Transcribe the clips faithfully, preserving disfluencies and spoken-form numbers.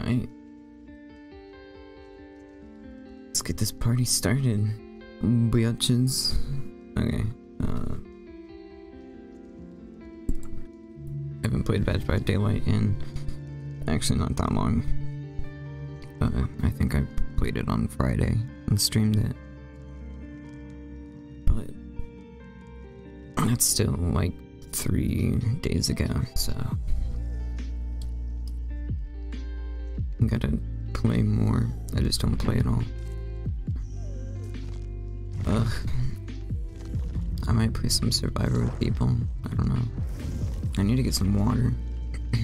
Alright. Let's get this party started. Biatches. Okay. Uh, I haven't played Dead by Daylight in actually not that long. Uh, I think I played it on Friday and streamed it. But that's still like three days ago, so I gotta play more. I just don't play at all. Ugh. I might play some Survivor with people. I don't know. I need to get some water.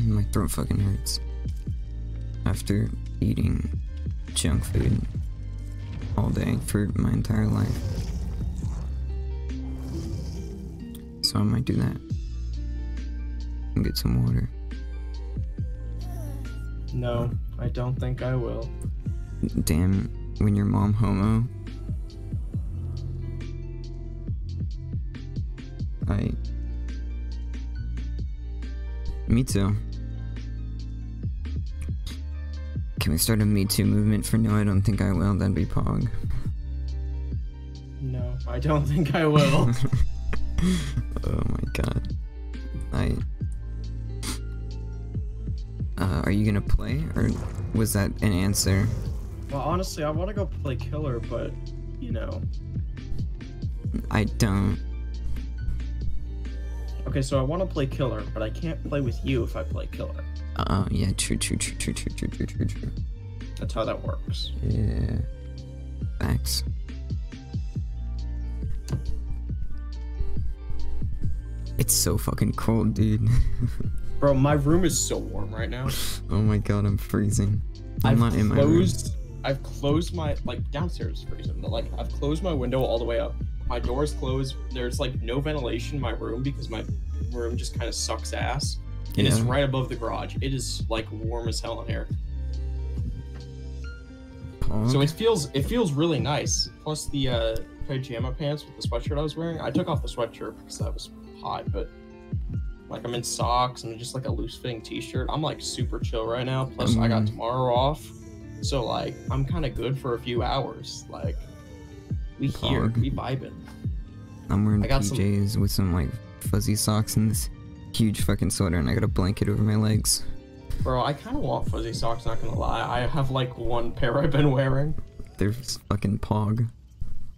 My throat fucking hurts. After eating junk food all day for my entire life. So I might do that. And get some water. No, I don't think I will. Damn, when your mom homo. I... Me too. Can we start a Me Too movement for no, I don't think I will, that'd be Pog. No, I don't think I will. Oh my god. I... Uh, are you gonna play, or was that an answer? Well, honestly, I wanna go play Killer, but, you know... I don't. Okay, so I want to play Killer, but I can't play with you if I play Killer. Oh, uh, yeah, true, true, true, true, true, true, true, true, true. That's how that works. Yeah. Facts. It's so fucking cold, dude. Bro, my room is so warm right now. Oh my god, I'm freezing. I'm I've not closed, in my room. I've closed my, like, downstairs is freezing, but, like, I've closed my window all the way up. My door's closed. There's like no ventilation in my room because my room just kind of sucks ass. And yeah. It's right above the garage. It is like warm as hell in here. Pog. So it feels it feels really nice. Plus the uh, pajama pants with the sweatshirt I was wearing. I took off the sweatshirt because that was hot, but like I'm in socks and just like a loose fitting t-shirt. I'm like super chill right now. Plus mm. I got tomorrow off. So like I'm kind of good for a few hours. Like. We here, we vibing. I'm wearing P Js some... with some like fuzzy socks and this huge fucking sweater, and I got a blanket over my legs. Bro, I kind of want fuzzy socks. Not gonna lie, I have like one pair I've been wearing. They're fucking Pog.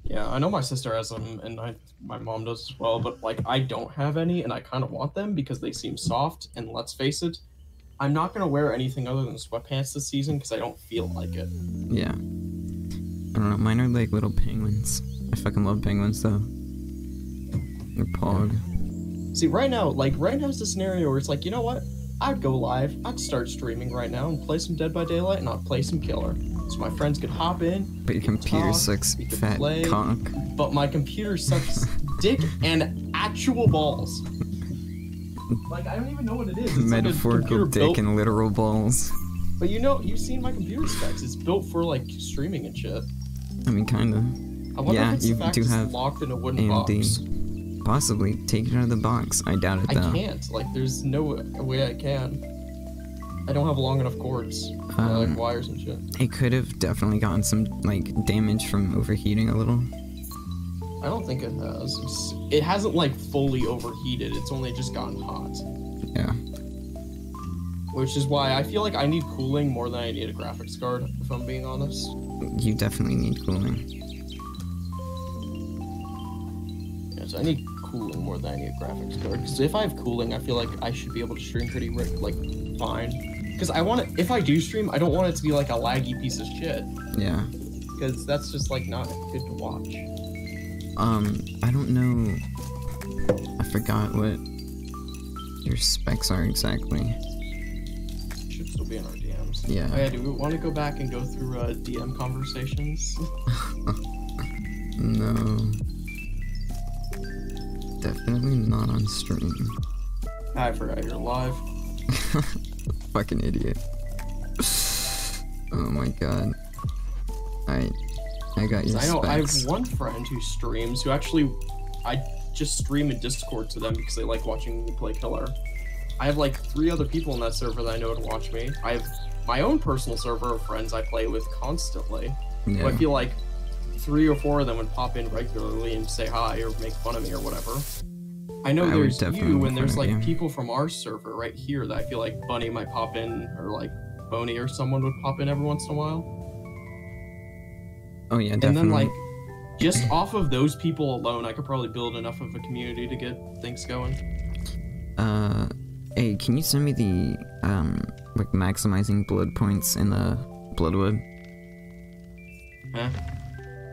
Yeah, I know my sister has them, and I, my mom does as well. But like, I don't have any, and I kind of want them because they seem soft. And let's face it, I'm not gonna wear anything other than sweatpants this season because I don't feel like it. Yeah. I don't know, mine are like little penguins. I fucking love penguins though. They're Pog. See, right now, like, right now's the scenario where it's like, you know what? I'd go live, I'd start streaming right now and play some Dead by Daylight and I'd play some Killer. So my friends could hop in. But your computer talk, sucks fat play, cock. But my computer sucks dick and actual balls. Like, I don't even know what it is. It's metaphorical like dick built... and literal balls. But you know, you've seen my computer specs. It's built for, like, streaming and shit. I mean, kinda. I wonder yeah, if it's you do have locked in a wooden A M D. Box. Possibly. Take it out of the box. I doubt it, though. I can't. Like, there's no way I can. I don't have long enough cords. Um, uh, like, wires and shit. It could have definitely gotten some, like, damage from overheating a little. I don't think it has. It's, it hasn't, like, fully overheated. It's only just gotten hot. Yeah. Which is why I feel like I need cooling more than I need a graphics card, if I'm being honest. You definitely need cooling. Yeah, so I need cooling more than I need a graphics card. Because if I have cooling, I feel like I should be able to stream pretty, like, fine. Because I want to, if I do stream, I don't want it to be, like, a laggy piece of shit. Yeah. Because that's just, like, not good to watch. Um, I don't know... I forgot what your specs are exactly. Be in our D Ms. Yeah. Oh yeah, do we want to go back and go through uh, D M conversations? No. Definitely not on stream. I forgot you're live. Fucking idiot. Oh my god. I I got your I know specs. I have one friend who streams who actually I just stream in Discord to them because they like watching me play Killer. I have like three other people in that server that I know to watch me. I have my own personal server of friends I play with constantly. Yeah. So I feel like three or four of them would pop in regularly and say hi or make fun of me or whatever. I know I there's you, and there's like you. people from our server right here that I feel like Bunny might pop in, or like Boney or someone would pop in every once in a while. Oh yeah, definitely. And then like just off of those people alone, I could probably build enough of a community to get things going. Uh, hey, can you send me the um like maximizing blood points in the Bloodweb? Huh?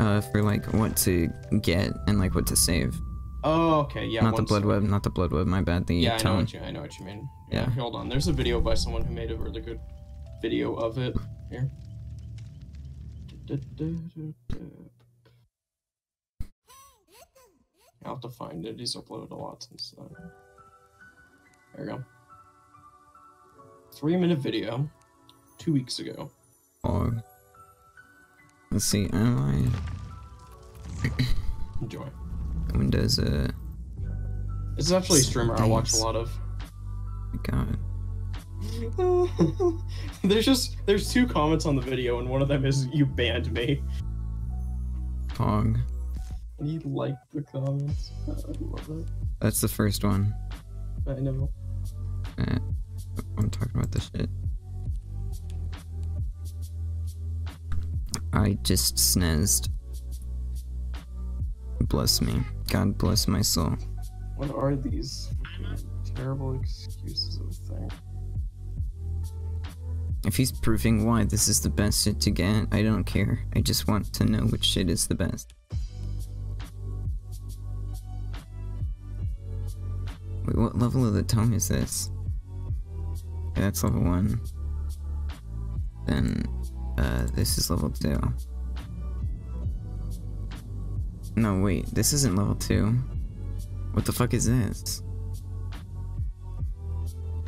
Uh, for like what to get and like what to save. Oh, okay, yeah. Not the Bloodweb, not the Bloodweb, my bad. The yeah, I know, what you, I know what you mean. Yeah, yeah, hold on. There's a video by someone who made a really good video of it. Here. I'll have to find it. He's uploaded a lot since then. There we go. Three minute video. Two weeks ago. Oh. Let's see, am I... Enjoy. Windows, uh... This is actually a streamer I watch a lot of. God. There's just, there's two comments on the video, and one of them is, you banned me. Pog. And he liked the comments. I love it. That's the first one. I know. Eh, I'm talking about this shit. I just sneezed. Bless me. God bless my soul. What are these terrible excuses of a thing? If he's proving why this is the best shit to get, I don't care. I just want to know which shit is the best. Wait, what level of the tome is this? Okay, that's level one. Then, uh, this is level two. No, wait, this isn't level two. What the fuck is this?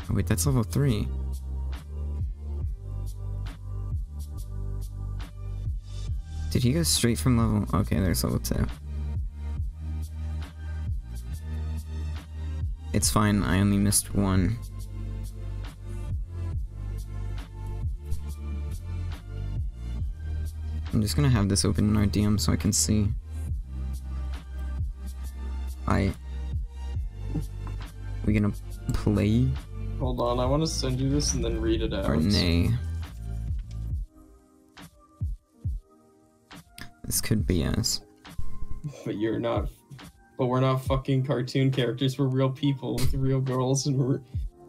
Oh, wait, that's level three. Did he go straight from level... Okay, there's level two. It's fine, I only missed one. I'm just gonna have this open in our D M so I can see. I... We gonna play? Hold on, I want to send you this and then read it out. Or nay. This could be us. But you're not... But we're not fucking cartoon characters, we're real people with real girls and we're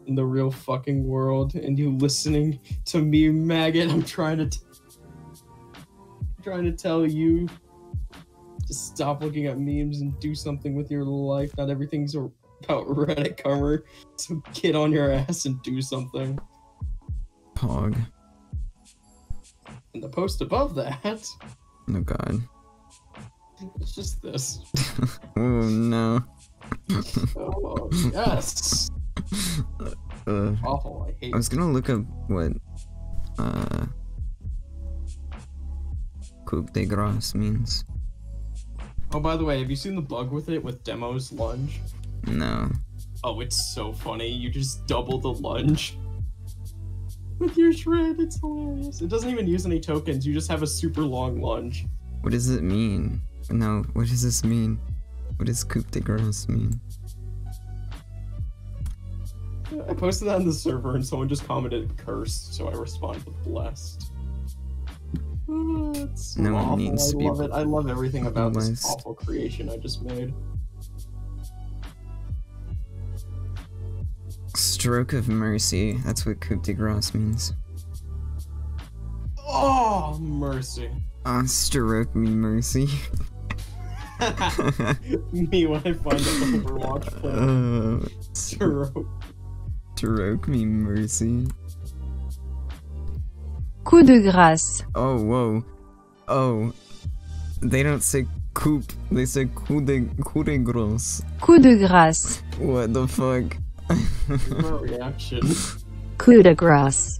in the real fucking world. And you listening to me, maggot, I'm trying to... T I'm trying to tell you... Just stop looking at memes and do something with your life. Not everything's about Reddit cover. So get on your ass and do something. Pog. And the post above that. Oh god. It's just this. Oh no. Oh yes. Uh, awful. I hate. I was gonna look up what uh coup de grâce means. Oh, by the way, have you seen the bug with it, with Demo's lunge? No. Oh, it's so funny. You just double the lunge with your shred. It's hilarious. It doesn't even use any tokens. You just have a super long lunge. What does it mean? No, what does this mean? What does coup de grâce mean? I posted that on the server and someone just commented cursed, so I responded with blessed. Oh, it's no awful. One needs I to be love it. I love everything about blessed. This awful creation I just made. Stroke of mercy. That's what coup de grâce means. Oh, mercy. Ah, uh, stroke me mercy. Me when I find an Overwatch player. Uh, stroke. Stroke me mercy. Coup de grâce. Oh, whoa. Oh. They don't say coup, they say coup de, coup de grâce. Coup de grâce. What the fuck? Reaction. Coup de grâce.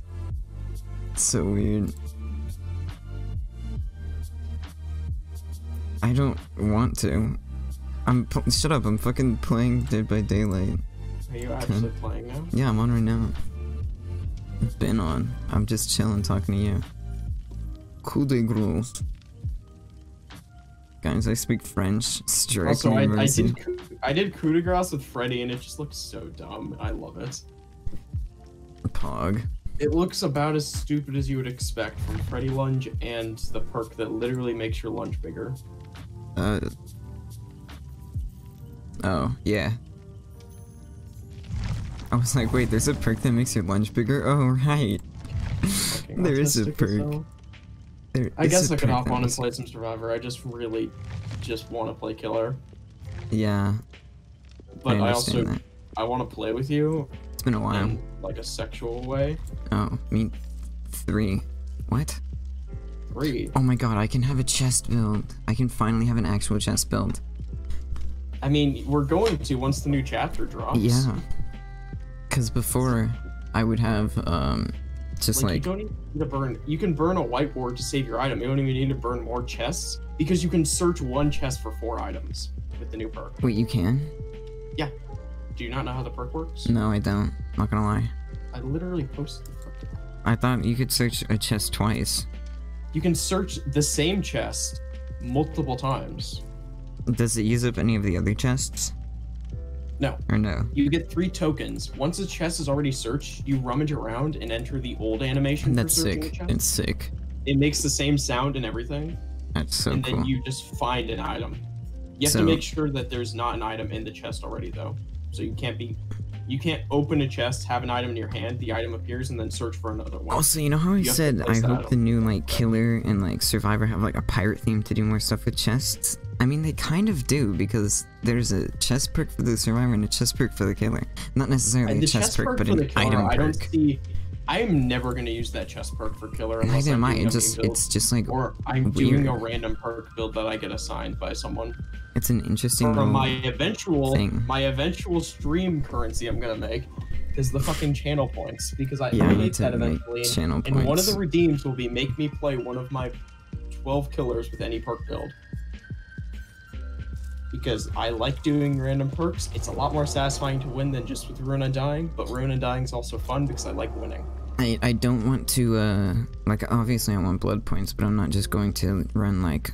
So weird. I don't want to. I'm- shut up, I'm fucking playing Dead by Daylight. Are you actually playing now? Yeah, I'm on right now. I've been on. I'm just chilling, talking to you. Coup de grâce. Guys, I speak French. Also, I, I, did, I did coup de grâce with Freddy, and it just looks so dumb. I love it. Pog. It looks about as stupid as you would expect from Freddy Lunge and the perk that literally makes your lunge bigger. Uh. Oh, yeah. I was like, wait, there's a perk that makes your lunge bigger? Oh, right. There is a perk. There I guess I could hop on and play some Survivor. I just really just want to play Killer. Yeah. But I, I also, that. I want to play with you. It's been a while. In, like, a sexual way. Oh, I mean, three. What? Three? Oh my god, I can have a chest build. I can finally have an actual chest build. I mean, we're going to once the new chapter drops. Yeah. Because before, I would have, um, just like... like you don't even need to burn... You can burn a whiteboard to save your item. You don't even need to burn more chests, because you can search one chest for four items with the new perk. Wait, you can? Yeah. Do you not know how the perk works? No, I don't. Not gonna lie. I literally posted the perk. I thought you could search a chest twice. You can search the same chest multiple times. Does it use up any of the other chests? No. Or no. You get three tokens. Once a chest is already searched, you rummage around and enter the old animation. That's for searching sick. The chest. It's sick. It makes the same sound and everything. That's so and cool. And then you just find an item. You have so, to make sure that there's not an item in the chest already, though. So you can't be, you can't open a chest, have an item in your hand, the item appears, and then search for another one. Also, you know how I you said I hope item. the new like Killer and like Survivor have like a pirate theme to do more stuff with chests? I mean, they kind of do, because there's a chest perk for the Survivor and a chest perk for the Killer. Not necessarily a chest perk, but an item perk. I don't see... I'm never going to use that chest perk for Killer unless I'm doing a build. It's just like... Or I'm doing a random perk build that I get assigned by someone. It's an interesting from my eventual thing. My eventual stream currency I'm going to make is the fucking channel points, because I need that eventually. Channel points. And one of the redeems will be make me play one of my twelve Killers with any perk build. Because I like doing random perks. It's a lot more satisfying to win than just with Rune Undying, but Rune Undying is also fun because I like winning. I, I don't want to, uh, like, obviously I want blood points, but I'm not just going to run, like,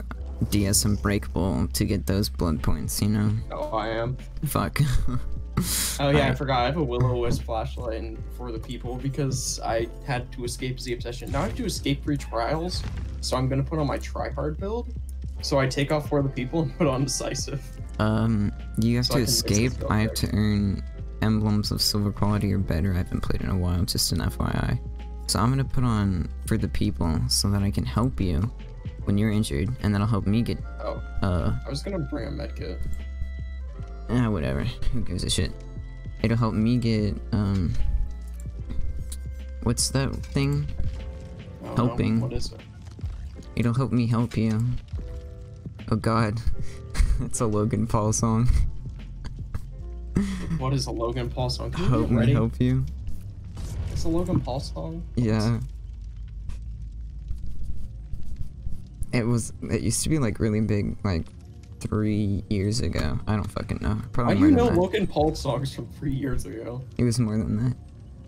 D S Unbreakable to get those blood points, you know? Oh, I am. Fuck. Oh, yeah, I, I forgot. I have a Will-O-Wisp Flashlight and For the People because I had to escape the Obsession. Now I have to escape three trials, so I'm going to put on my try-hard build. So I take off For the People and put on Decisive. Um, you have so to I escape. I have to earn emblems of silver quality or better. I haven't played in a while, just an F Y I. So I'm gonna put on For the People so that I can help you when you're injured, and that'll help me get. Oh. Uh. I was gonna bring a medkit. Ah, whatever. Who gives a shit? It'll help me get um. What's that thing? I don't Helping. Know. What is it? It'll help me help you. Oh god, that's a Logan Paul song. What is a Logan Paul song? Can you Hope me help you. It's a Logan Paul song? Yeah. It was, it used to be like really big like three years ago. I don't fucking know. Probably How do you know that. Logan Paul songs from three years ago? It was more than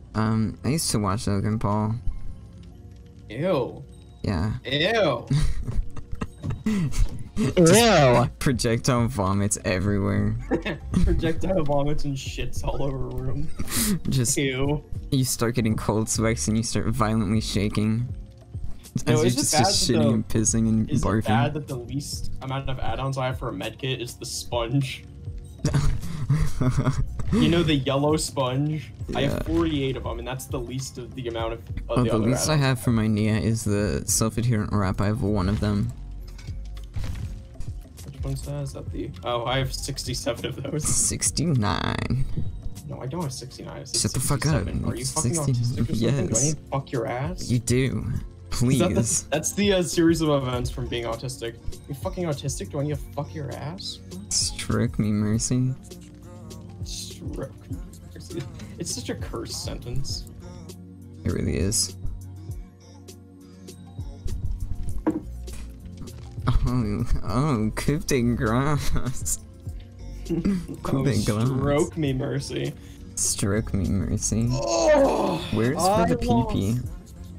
that. Um, I used to watch Logan Paul. Ew. Yeah. Ew. Ew. Projectile vomits everywhere. Projectile vomits and shits all over the room. Just Ew. You start getting cold spikes and you start violently shaking. No, as you're just, just shitting the, and pissing and is barfing. Is it bad that the least amount of add-ons I have for a medkit is the sponge? You know, the yellow sponge? Yeah. I have forty-eight of them, and that's the least of the amount of, of well, the, the other least add-ons. I have for my Nia is the self-adherent wrap. I have one of them. Is that the oh I have sixty-seven of those. sixty-nine. No, I don't have sixty-nine. Shut sixty-seven. The fuck up. Are you fucking autistic or something? Yes. Do I need to fuck your ass? You do. Please. That the, that's the uh, series of events from being autistic. You're fucking autistic. Do I need to fuck your ass? Stroke me, Mercy. Stroke me, Mercy. It's such a cursed sentence. It really is. Oh, oh, coup de grâce. Coup de grâce. Stroke me, Mercy. Stroke me, Mercy. Oh, Where's I for the P P?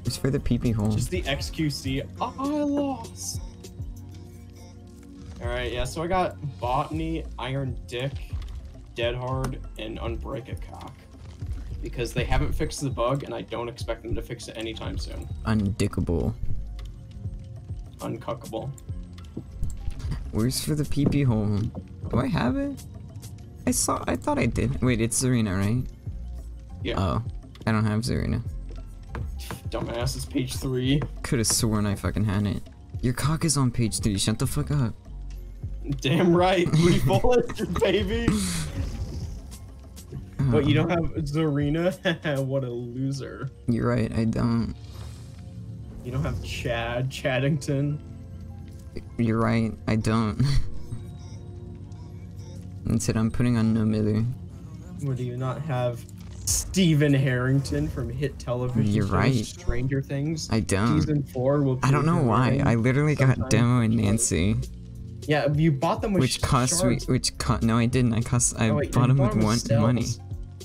It's for the P P hole. Just the X Q C. Oh, I lost. All right, yeah. So I got Botany, Iron Dick, Dead Hard, and Unbreak a Cock, because they haven't fixed the bug, and I don't expect them to fix it anytime soon. Undickable. Uncuckable. Where's for the P P hole? Do I have it? I saw. I thought I did. Wait, it's Serena, right? Yeah. Oh, I don't have Serena. Dumbass, it's page three. Could have sworn I fucking had it. Your cock is on page three. Shut the fuck up. Damn right. We bulleted, baby. Uh, but you don't have Serena. What a loser. You're right. I don't. You don't have Chad Chaddington. You're right. I don't. Instead, I'm putting on no middle. Or do you not have Stephen Harrington from Hit Television? You're right. Stranger Things. I don't. Season four will. Be I don't know why. I literally sometime. got Demo and Nancy. Yeah, you bought them with. Which cost? We, which cost? No, I didn't. I cost. I oh, wait, bought them with, with one cells. money.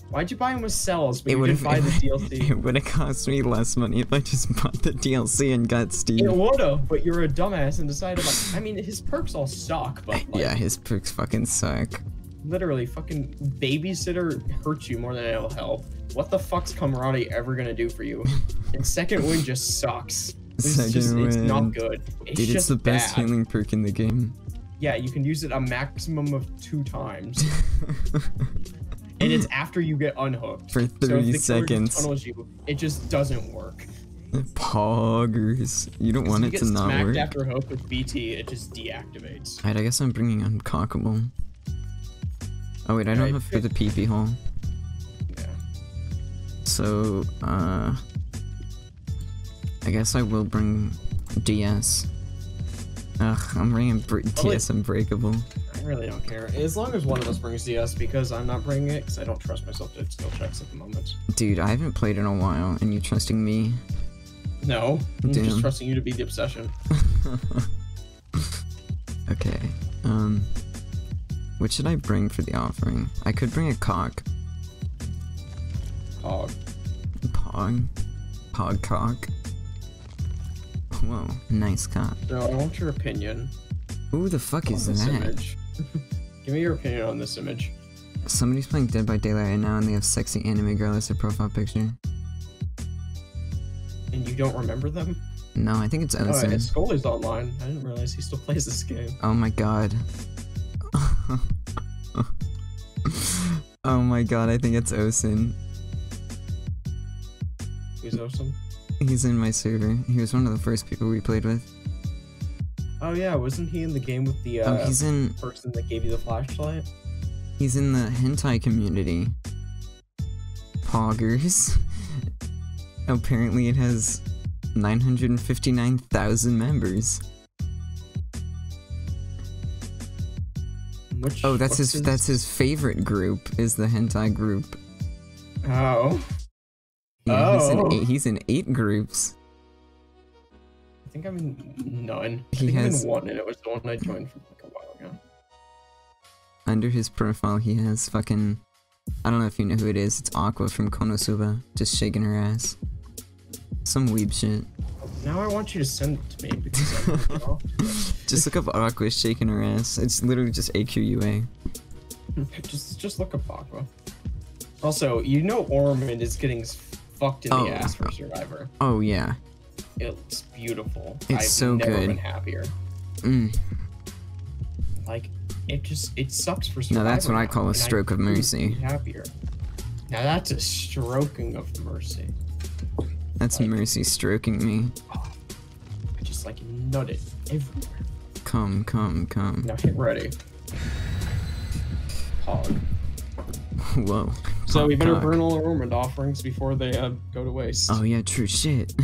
Why'd you buy them with cells? But it would have buy the D L C. It would have cost me less money if I just bought the D L C and got Steve. It would have, but you're a dumbass and decided. Like, I mean, his perks all suck. But like, yeah, his perks fucking suck. Literally, fucking babysitter hurts you more than it'll help. What the fuck's Camarade ever gonna do for you? And second wind just sucks. This second is just, wind. It's not good. It's Dude, just it's the bad. best healing perk in the game. Yeah, you can use it a maximum of two times. And it's after you get unhooked. For thirty so seconds. Tunnels you, it just doesn't work. Poggers. You don't want you it get to not work. After Hope with B T, it just deactivates. Alright, I guess I'm bringing Uncockable. Oh wait, I don't right. have for the P P hole. Yeah. So, uh... I guess I will bring D S. Ugh, I'm bringing D S Unbreakable. I really don't care. As long as one of us brings D S, because I'm not bringing it, because I don't trust myself to skill checks at the moment. Dude, I haven't played in a while, and you trusting me? No, I'm Damn. just trusting you to be the obsession. Okay, um... what should I bring for the offering? I could bring a cock. Pog. Pog. Pog cock. Whoa, nice cock. So I want your opinion. Who the fuck is this that? Image. Give me your opinion on this image. Somebody's playing Dead by Daylight right now and they have sexy anime girl as their profile picture. And you don't remember them? No, I think it's Ellison. Oh, Scully's online. I didn't realize he still plays this game. Oh my god. Oh my god, I think it's Osin. Who's Osin? He's in my server. He was one of the first people we played with. Oh yeah, wasn't he in the game with the uh, oh, he's in... person that gave you the flashlight? He's in the hentai community. Poggers. Apparently it has nine hundred fifty-nine thousand members. Which, oh, that's his, his. That's his favorite group. Is the hentai group? Oh. Yeah, oh. He's in, eight, he's in eight groups. I think I'm in none. He I think has I'm in one, and it was the one I joined from like a while ago. Under his profile, he has fucking. I don't know if you know who it is. It's Aqua from Konosuba, just shaking her ass. Some weeb shit. Now I want you to send it to me because I'm really off to it. Just look up Aqua shaking her ass. It's literally just A Q U A. just, just look up Aqua. Also, you know Ormond is getting fucked in oh. the ass for Survivor. Oh yeah. It's beautiful. It's I've so never good. been happier. Mm. Like it just it sucks for Survivor. No, that's what I call a stroke of mercy. Happier. Now that's a stroking of mercy. That's like, Mercy stroking me. Oh, I just like nutted everywhere. Come, come, come. Now get ready. Pog. Whoa. So Pog, we better Pog. burn all our Ormond offerings before they uh, go to waste. Oh yeah, true shit.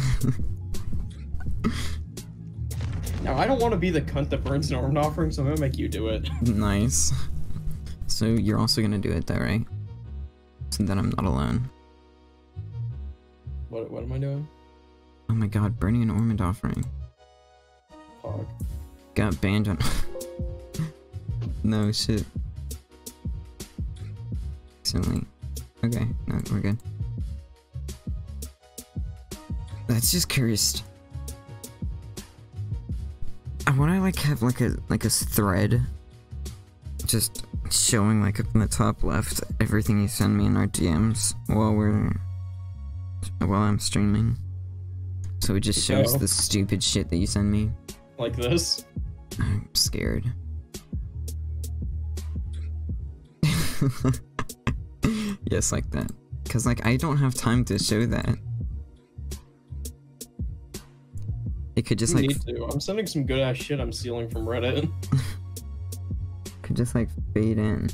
Now I don't want to be the cunt that burns an Ormond offering, so I'm gonna make you do it. Nice. So you're also gonna do it though, right? So that I'm not alone. What, what am I doing? Oh my god, burning an Ormond offering. Pog. Got banned on... No shit. Recently. Okay, no, we're good. That's just cursed. I want to like have like a like a thread, just showing like up in the top left everything you send me in our D Ms while we're while I'm streaming. So it just shows oh. the stupid shit that you send me. Like this? I'm scared. Yes, like that. Cause like I don't have time to show that. It could just you like need to. I'm sending some good ass shit I'm stealing from Reddit. Could just like fade in.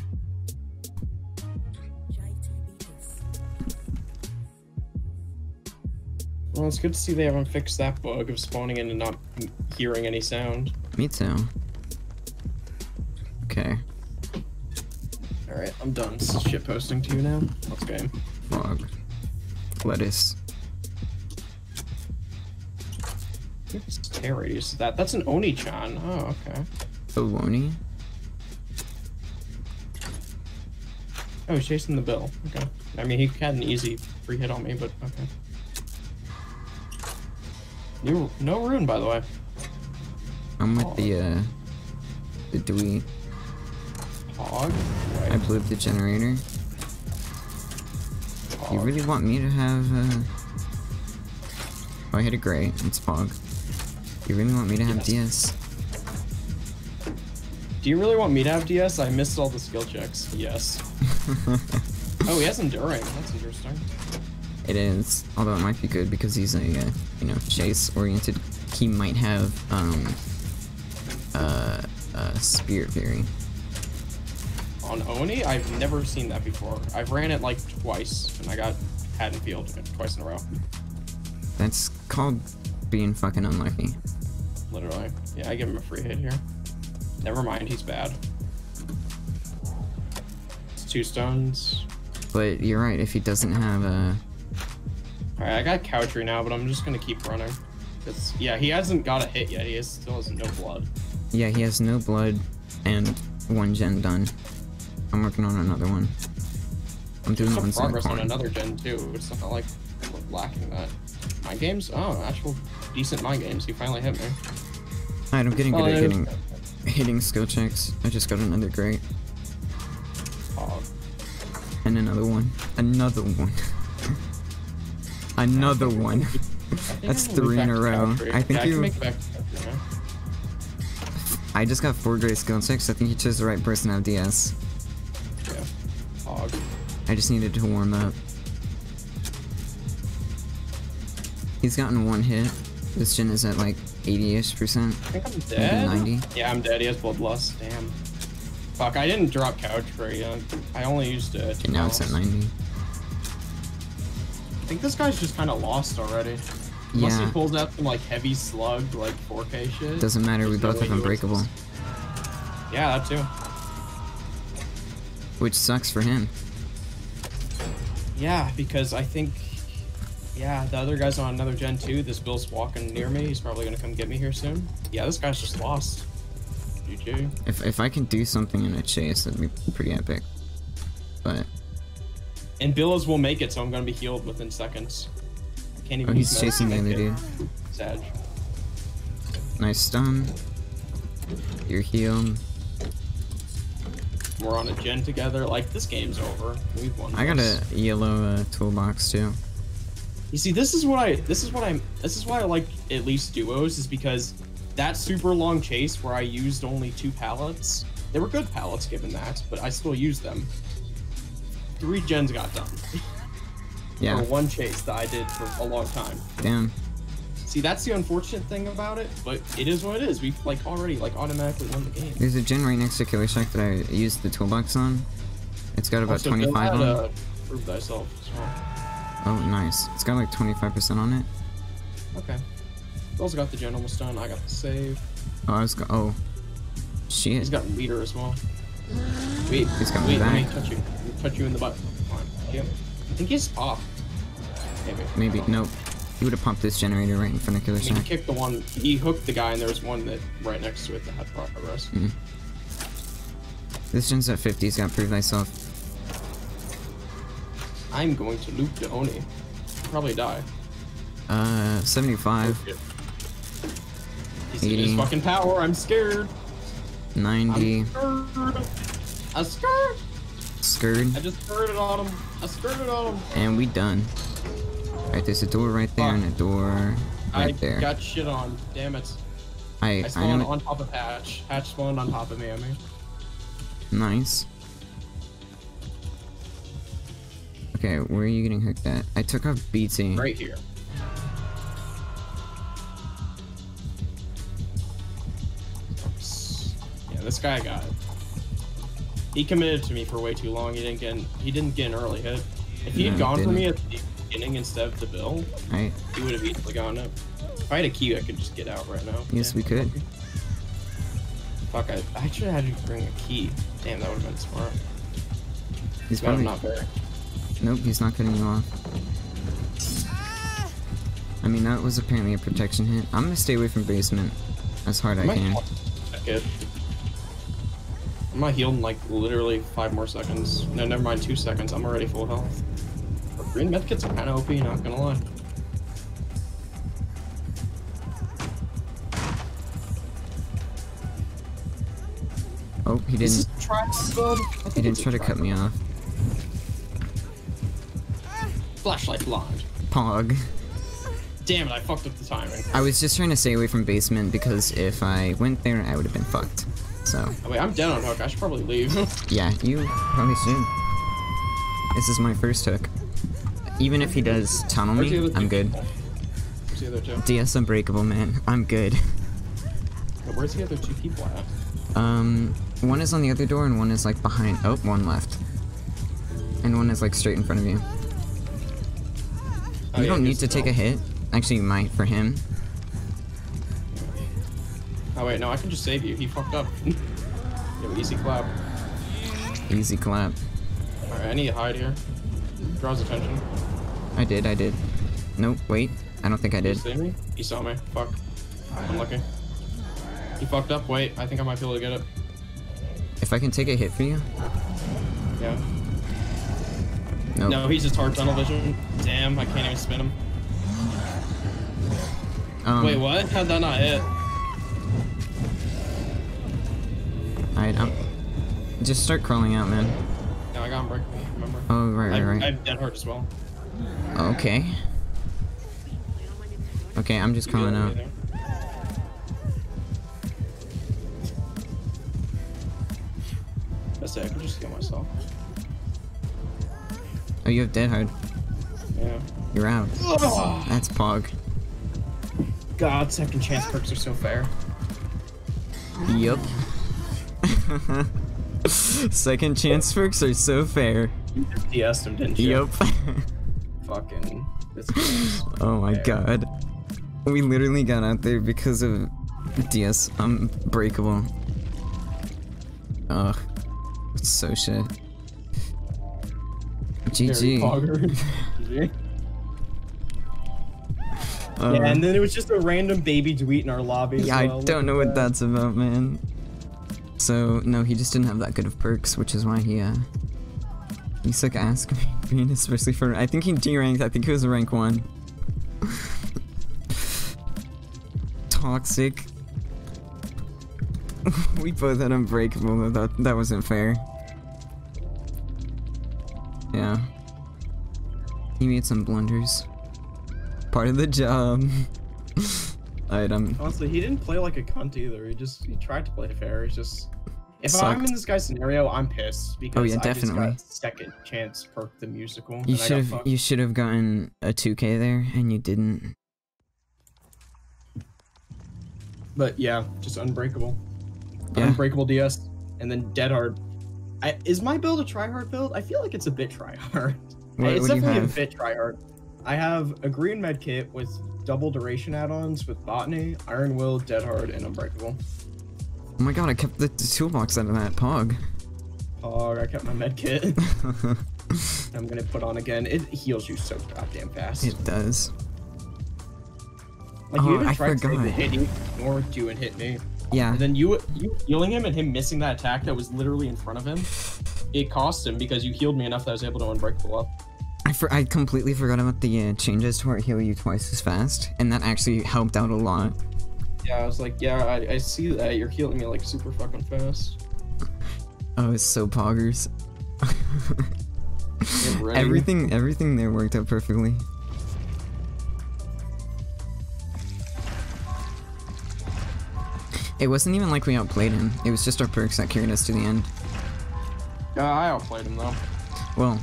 Well, it's good to see they haven't fixed that bug of spawning in and not hearing any sound. Me too. Okay. Alright, I'm done shit posting to you now. Let's game. Frog. Lettuce. It's Terry's. That, that's an Oni-chan. Oh, okay. Oh, Oni? Oh, he's chasing the bill. Okay. I mean, he had an easy free hit on me, but okay. You, no rune, by the way. I'm with oh. the, uh, the Dewey. Hog? Right. I blew up the generator. Hog. You really want me to have, uh... oh, I hit a gray. It's Pog. You really want me to have yes. D S? Do you really want me to have D S? I missed all the skill checks. Yes. Oh, he has enduring. That's interesting. It is, although it might be good because he's a, uh, you know, chase-oriented. He might have, um, uh, uh, Spirit Fury. On Oni, I've never seen that before. I've ran it, like, twice, and I got Haddonfield twice in a row. That's called being fucking unlucky. Literally. Yeah, I give him a free hit here. Never mind, he's bad. It's two stones. But you're right, if he doesn't have a... Alright, I got Couchery now, but I'm just gonna keep running. It's, yeah, he hasn't got a hit yet. He has, still has no blood. Yeah, he has no blood and one gen done. I'm working on another one. I'm doing one progress on another gen too. It's not like we're lacking that. Mind games? Oh, actual decent mind games. He finally hit me. Alright, I'm getting good at hitting, hitting skill checks. I just got another great. Oh. And another one. Another one. Another one. That's three in a row. I think you. I just got four great skill checks. I think you chose the right person out of D S. Yeah. Hog. I just needed to warm up. He's gotten one hit. This gen is at like eighty-ish percent. I think I'm dead. ninety. Yeah, I'm dead. He has blood loss. Damn. Fuck! I didn't drop couch for you. I only used it. Uh, okay, now it's at ninety. I think this guy's just kind of lost already. Yeah. Unless he pulls out some like heavy slug, like four K shit. Doesn't matter, we both have Unbreakable. Yeah, that too. Which sucks for him. Yeah, because I think, yeah, the other guy's on another gen too. This Bill's walking near me. He's probably gonna come get me here soon. Yeah, this guy's just lost. G G. If if I can do something in a chase, that'd be pretty epic. But. And Billows will make it, so I'm gonna be healed within seconds. I can't even. Oh, he's chasing the other dude. Sad. Nice stun. You're healed. We're on a gen together. Like this game's over. We've won. I got a yellow uh, toolbox too. You see, this is what I. This is what I'm. This is why I like at least duos is because that super long chase where I used only two pallets. They were good pallets given that, but I still used them. Three gens got done. Yeah. Or one chase that I did for a long time. Damn. See, that's the unfortunate thing about it, but it is what it is. We've like already like automatically won the game. There's a gen right next to Killer Shack that I used the toolbox on. It's got about twenty-five on it. Prove thyself as well. Oh, nice. It's got like twenty-five percent on it. Okay. Also got the gen almost done. I got the save. Oh, I was go. Oh, shit. He's got leader as well. Wait, he's coming wait, back. Let me touch you. Touch you in the butt. Come on. Yep. I think he's off. Maybe. Maybe. Nope. He would have pumped this generator right in front of Killer Shack. He kicked the one. He hooked the guy, and there was one that right next to it that had progress. Mm. This gen's at fifty. He's got to prove thyself. I'm going to loop the Oni. Probably die. Uh, seventy-five. Oh, he's eighty. His fucking power. I'm scared. ninety. I'm scared. I'm scared. Scared. I just skirted on him. I skirted on him. And we done. Alright, there's a door right there. Fuck. And a door right I there. I got shit on. Damn it. I, I spawned I on top of Hatch. Hatch spawned on top of me, I mean. Nice. Okay, where are you getting hooked at? I took off B T. Right here. Oops. Yeah, this guy got it. He committed to me for way too long. He didn't get. An, he didn't get an early hit. If he had no, gone for me at the beginning instead of the bill, right, he would have easily gone up. If I had a key, I could just get out right now. Yes, yeah, we could. Fuck! I, I should have had to bring a key. Damn, that would have been smart. He's but probably I'm not there. Nope, he's not cutting you off. Ah! I mean, that was apparently a protection hit. I'm gonna stay away from basement as hard as I can. Good. I'm not healed in like literally five more seconds. No, never mind, two seconds. I'm already full health. But green medkits are kind of O P, not gonna lie. Oh, he didn't. He didn't try to cut me off. Flashlight blonde. Pog. Damn it! I fucked up the timing. I was just trying to stay away from basement because if I went there, I would have been fucked. So. Oh, wait, I'm down on hook. I should probably leave. Yeah, you probably should. This is my first hook. Even if he does tunnel me, I'm good. Where's the other two? D S Unbreakable, man. I'm good. Where's the other two people at? Um, one is on the other door and one is like behind. Oh, one left. And one is like straight in front of you. Oh, you yeah, don't need to take a hit. Actually, you might for him. Oh wait, no, I can just save you. He fucked up. Yo, easy clap. Easy clap. Alright, I need to hide here. Draws attention. I did, I did. Nope, wait. I don't think I did. Did you see me? He saw me. Fuck. Unlucky. He fucked up. Wait, I think I might be able to get it. If I can take a hit for you? Yeah. Nope. No, he's just hard tunnel vision. Damn, I can't even spin him. Um, wait, what? How'd that not hit? Alright, I'm... Just start crawling out, man. No, I got him break, remember? Oh, right, right, I, right. I have Dead Hard as well. Okay. Okay, I'm just you crawling out. That's it, I can just heal myself. Oh, you have Dead Hard. Yeah. You're out. Oh. That's Pog. God, second chance perks are so fair. Yup. Second chance perks are so fair. You D S'd him, didn't you? Yep. Fucking. This so oh my fair. God. We literally got out there because of D S Unbreakable. Ugh. It's so shit. G G. G G. Uh, yeah, and then it was just a random baby Dweet in our lobby. Yeah, as well. I don't know what that's about, man. So, no, he just didn't have that good of perks, which is why he, uh... he suck ass, especially for... I think he D-ranked, I think he was a rank one. Toxic. We both had Unbreakable, though. That, that wasn't fair. Yeah. He made some blunders. Part of the job. Alright, I'm... Honestly, he didn't play like a cunt either. He just he tried to play fair. He's just if sucked. I'm in this guy's scenario, I'm pissed because oh, yeah, I definitely. just got second chance perk the musical. You should have you should have gotten a two K there and you didn't. But yeah, just Unbreakable, yeah. Unbreakable D S, and then Dead Hard. I, is my build a try hard build? I feel like it's a bit try hard. What, it's what definitely a bit try hard. I have a green med kit with double duration add-ons with Botany, Iron Will, Dead Hard, and Unbreakable. Oh my god, I kept the, the toolbox out of that, Pog. Pog, I kept my med kit. I'm gonna put on again. It heals you so goddamn fast. It does. Like, oh, you even I tried forgot. to the hit, he ignored you and hit me. Yeah. And then you, you healing him and him missing that attack that was literally in front of him, it cost him because you healed me enough that I was able to Unbreakable up. I, for I completely forgot about the uh, changes to where it heal you twice as fast, and that actually helped out a lot. Yeah, I was like, yeah, I, I see that. You're healing me like super fucking fast. Oh, it's so poggers. everything, everything there worked out perfectly. It wasn't even like we outplayed him. It was just our perks that carried us to the end. Yeah, I outplayed him though. Well,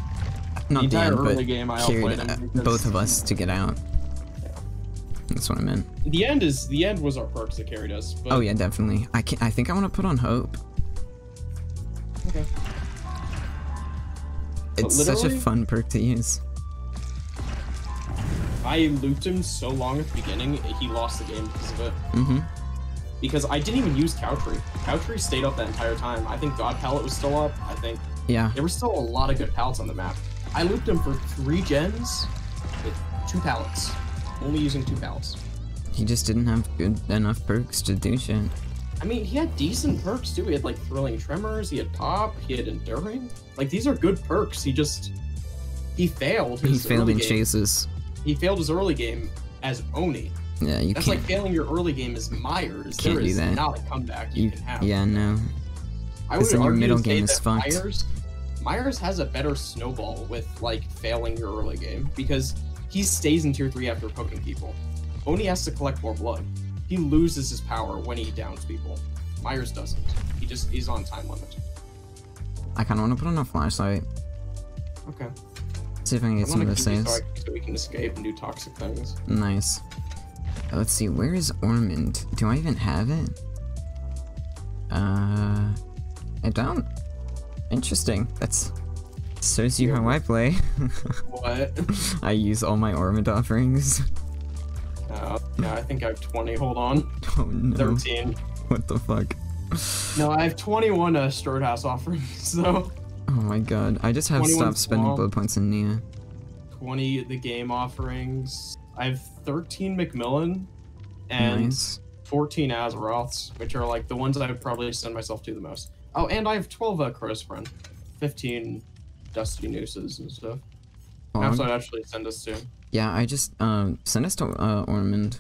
not the end, but game, I carried him because... both of us to get out. Yeah. That's what I meant. The end is the end was our perks that carried us. But... oh yeah, definitely. I can I think I want to put on Hope. Okay. It's such a fun perk to use. I looped him so long at the beginning, he lost the game because of it. Mm-hmm. Because I didn't even use Cowtree. Cowtree stayed up that entire time. I think God Palette was still up, I think. Yeah. There were still a lot of good pallets on the map. I looped him for three gens with two pallets. Only using two pallets. He just didn't have good enough perks to do shit. I mean, he had decent perks too. He had like Thrilling Tremors, he had Pop, he had Enduring. Like, these are good perks. He just, he failed his He failed in game. chases. He failed his early game as Oni. Yeah, you That's can't, like failing your early game as Myers. There is that. not a comeback you, you can have. Yeah, no. I would argue your middle game is fucked. Myers, Myers has a better snowball with like failing your early game because he stays in tier three after poking people. Oni has to collect more blood. He loses his power when he downs people. Myers doesn't. He just is on time limit. I kind of want to put on a flashlight. Okay. Let's see if I can get I some of the saves. So we can escape and do toxic things. Nice. Let's see, where is Ormond? Do I even have it? Uh, I don't. Interesting. That's shows you how I play. What? I use all my Ormond offerings. Uh, yeah, I think I have twenty. Hold on. Oh no. thirteen. What the fuck? No, I have twenty-one uh, Strode House offerings. So. Oh my god! I just have stopped spending blood points in Nia. twenty the game offerings. I have thirteen McMillan and nice. fourteen Azeroths, which are like the ones that I would probably send myself to the most. Oh, and I have twelve uh, Crow's Friend, fifteen Dusty Nooses and stuff. That's what I'd actually send us to. Yeah, I just um send us to uh, Ormond.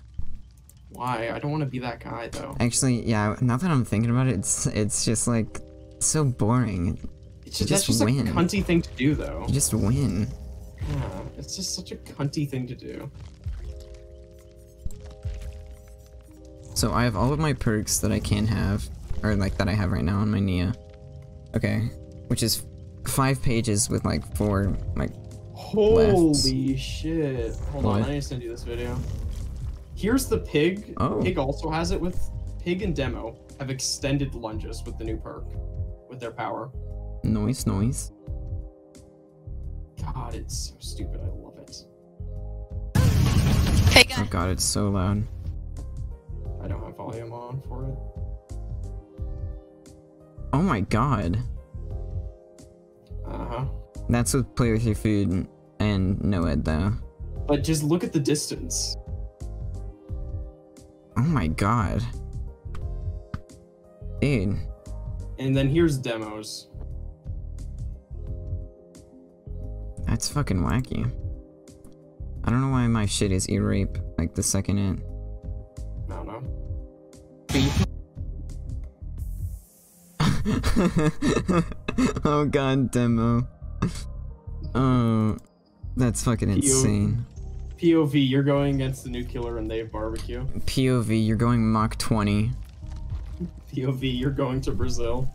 Why? I don't want to be that guy though. Actually, yeah. Now that I'm thinking about it, it's it's just like so boring. It's just, just that's just win. a cunty thing to do though. You just win. Yeah, it's just such a cunty thing to do. So I have all of my perks that I can have, or like that I have right now on my Nia. Okay, which is five pages with like four like. Holy lefts. shit! Hold what? on, I need to send you this video. Here's the Pig. Oh. Pig also has it with Pig and Demo have extended lunges with the new perk, with their power. Noise, noise. God, it's so stupid. I love it. Hey guys. Oh god, it's so loud. I don't have volume on for it. Oh my god. Uh-huh. That's with play with your food and no ed though. But just look at the distance. Oh my god. Dude. And then here's Demos. That's fucking wacky. I don't know why my shit is E-rape like the second in. I don't know. Oh god, Demo. Oh, that's fucking insane. P O V, you're going against the new killer and they have barbecue. P O V, you're going Mach twenty. P O V, you're going to Brazil.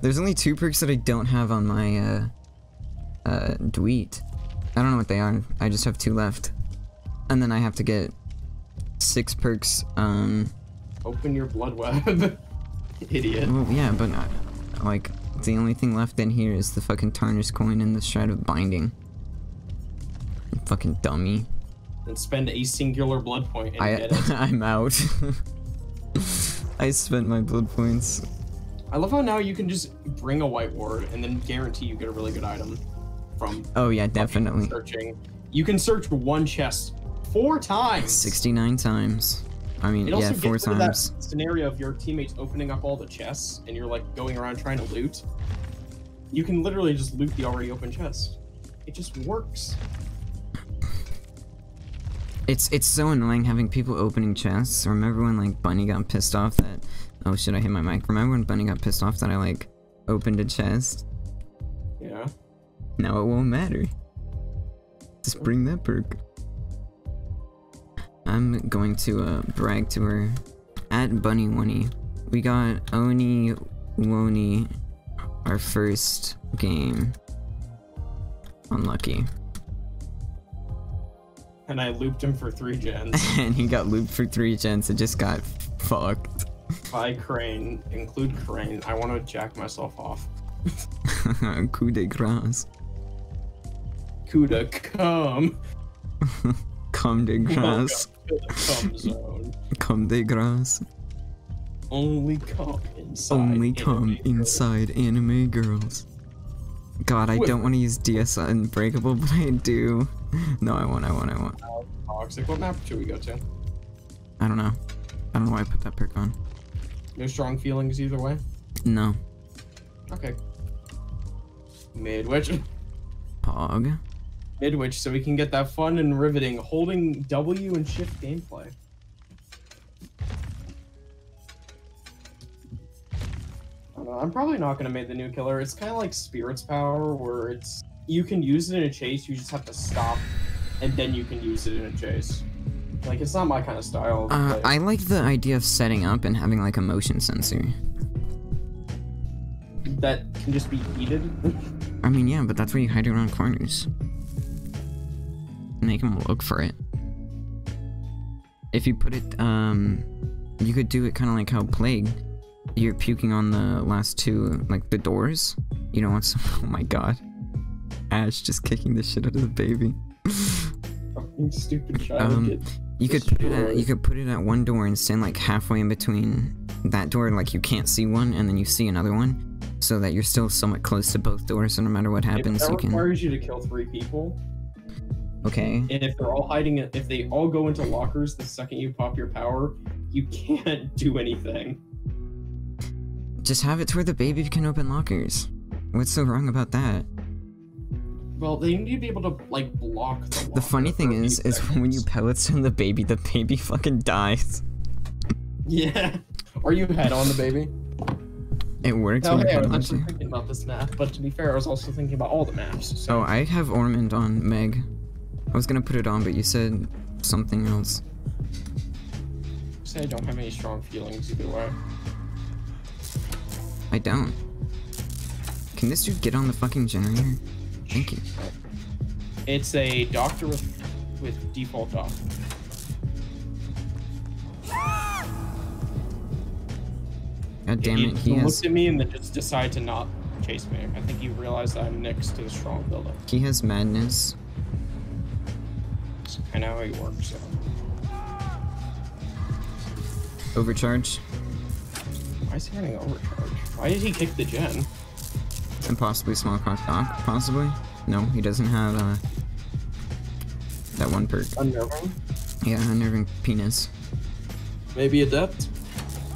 There's only two perks that I don't have on my uh uh Dweet. I don't know what they are. I just have two left, and then I have to get six perks. Um open your Bloodweb. Idiot. Well, yeah, but not, like the only thing left in here is the fucking Tarnished Coin and the Shred of Binding. You fucking dummy. And spend a singular blood point and I, get it. I'm out. I spent my blood points. I love how now you can just bring a white ward and then guarantee you get a really good item from oh yeah definitely searching. You can search one chest four times. sixty-nine times. I mean, yeah, four times. It also gets rid of that scenario of your teammates opening up all the chests and you're like going around trying to loot. You can literally just loot the already open chest. It just works. It's it's so annoying having people opening chests. Remember when like Bunny got pissed off that oh shit I hit my mic. Remember when Bunny got pissed off that I like opened a chest? Yeah. Now it won't matter. Just bring that perk. I'm going to uh brag to her. At Bunny Wonny. We got Oni Wonny our first game. Unlucky. And I looped him for three gens. And he got looped for three gens. It just got fucked. By Crane. Include Crane. I want to jack myself off. Coup de grâce. Coup de cum. Come de grâce. Cum zone. Come de grâce. Only come inside. Only come inside anime girls. God, I don't want to use D S Unbreakable, but I do. No, I won't, I won't, I won't. Toxic. What map should we go to? I don't know. I don't know why I put that perk on. No strong feelings either way? No. Okay. Midwitch. Pog. Midwitch, so we can get that fun and riveting holding W and shift gameplay. I'm probably not going to make the new killer. It's kind of like Spirit's Power, where it's you can use it in a chase, you just have to stop, and then you can use it in a chase. Like, it's not my kind of style. Uh, I like the idea of setting up and having, like, a motion sensor. That can just be heated? I mean, yeah, but that's where you hide around corners. Make them look for it. If you put it, um... you could do it kind of like how Plague... You're puking on the last two, like, the doors. You don't want some- oh my god. Ash just kicking the shit out of the baby. Fucking stupid child. Um, you could, put it at, you could put it at one door and stand, like, halfway in between that door, like, you can't see one, and then you see another one, so that you're still somewhat close to both doors, so no matter what happens, you can- If that requires you to kill three people. Okay. And if they're all hiding- if they all go into lockers the second you pop your power, you can't do anything. Just have it to where the baby can open lockers. What's so wrong about that? Well, they need to be able to, like, block the locker. The funny thing is, is when you pellet stun the baby, the baby fucking dies. Yeah. Are you head on the baby? It works. Oh, hey, I was actually thinking about this map, but to be fair, I was also thinking about all the maps. So. Oh, I have Ormond on, Meg. I was gonna put it on, but you said something else. You said I don't have any strong feelings either way. I don't. Can this dude get on the fucking generator? Thank you. It's a doctor with, with default off. God damn it, he, he has... looked at me and then just decided to not chase me. I think he realized that I'm next to the strong building. He has madness. I know how he works, so... Overcharge. Why is he running overcharge? Why did he kick the gen? And possibly small cock dock? Possibly? No, he doesn't have uh, that one perk. Unnerving? Yeah, unnerving penis. Maybe adept?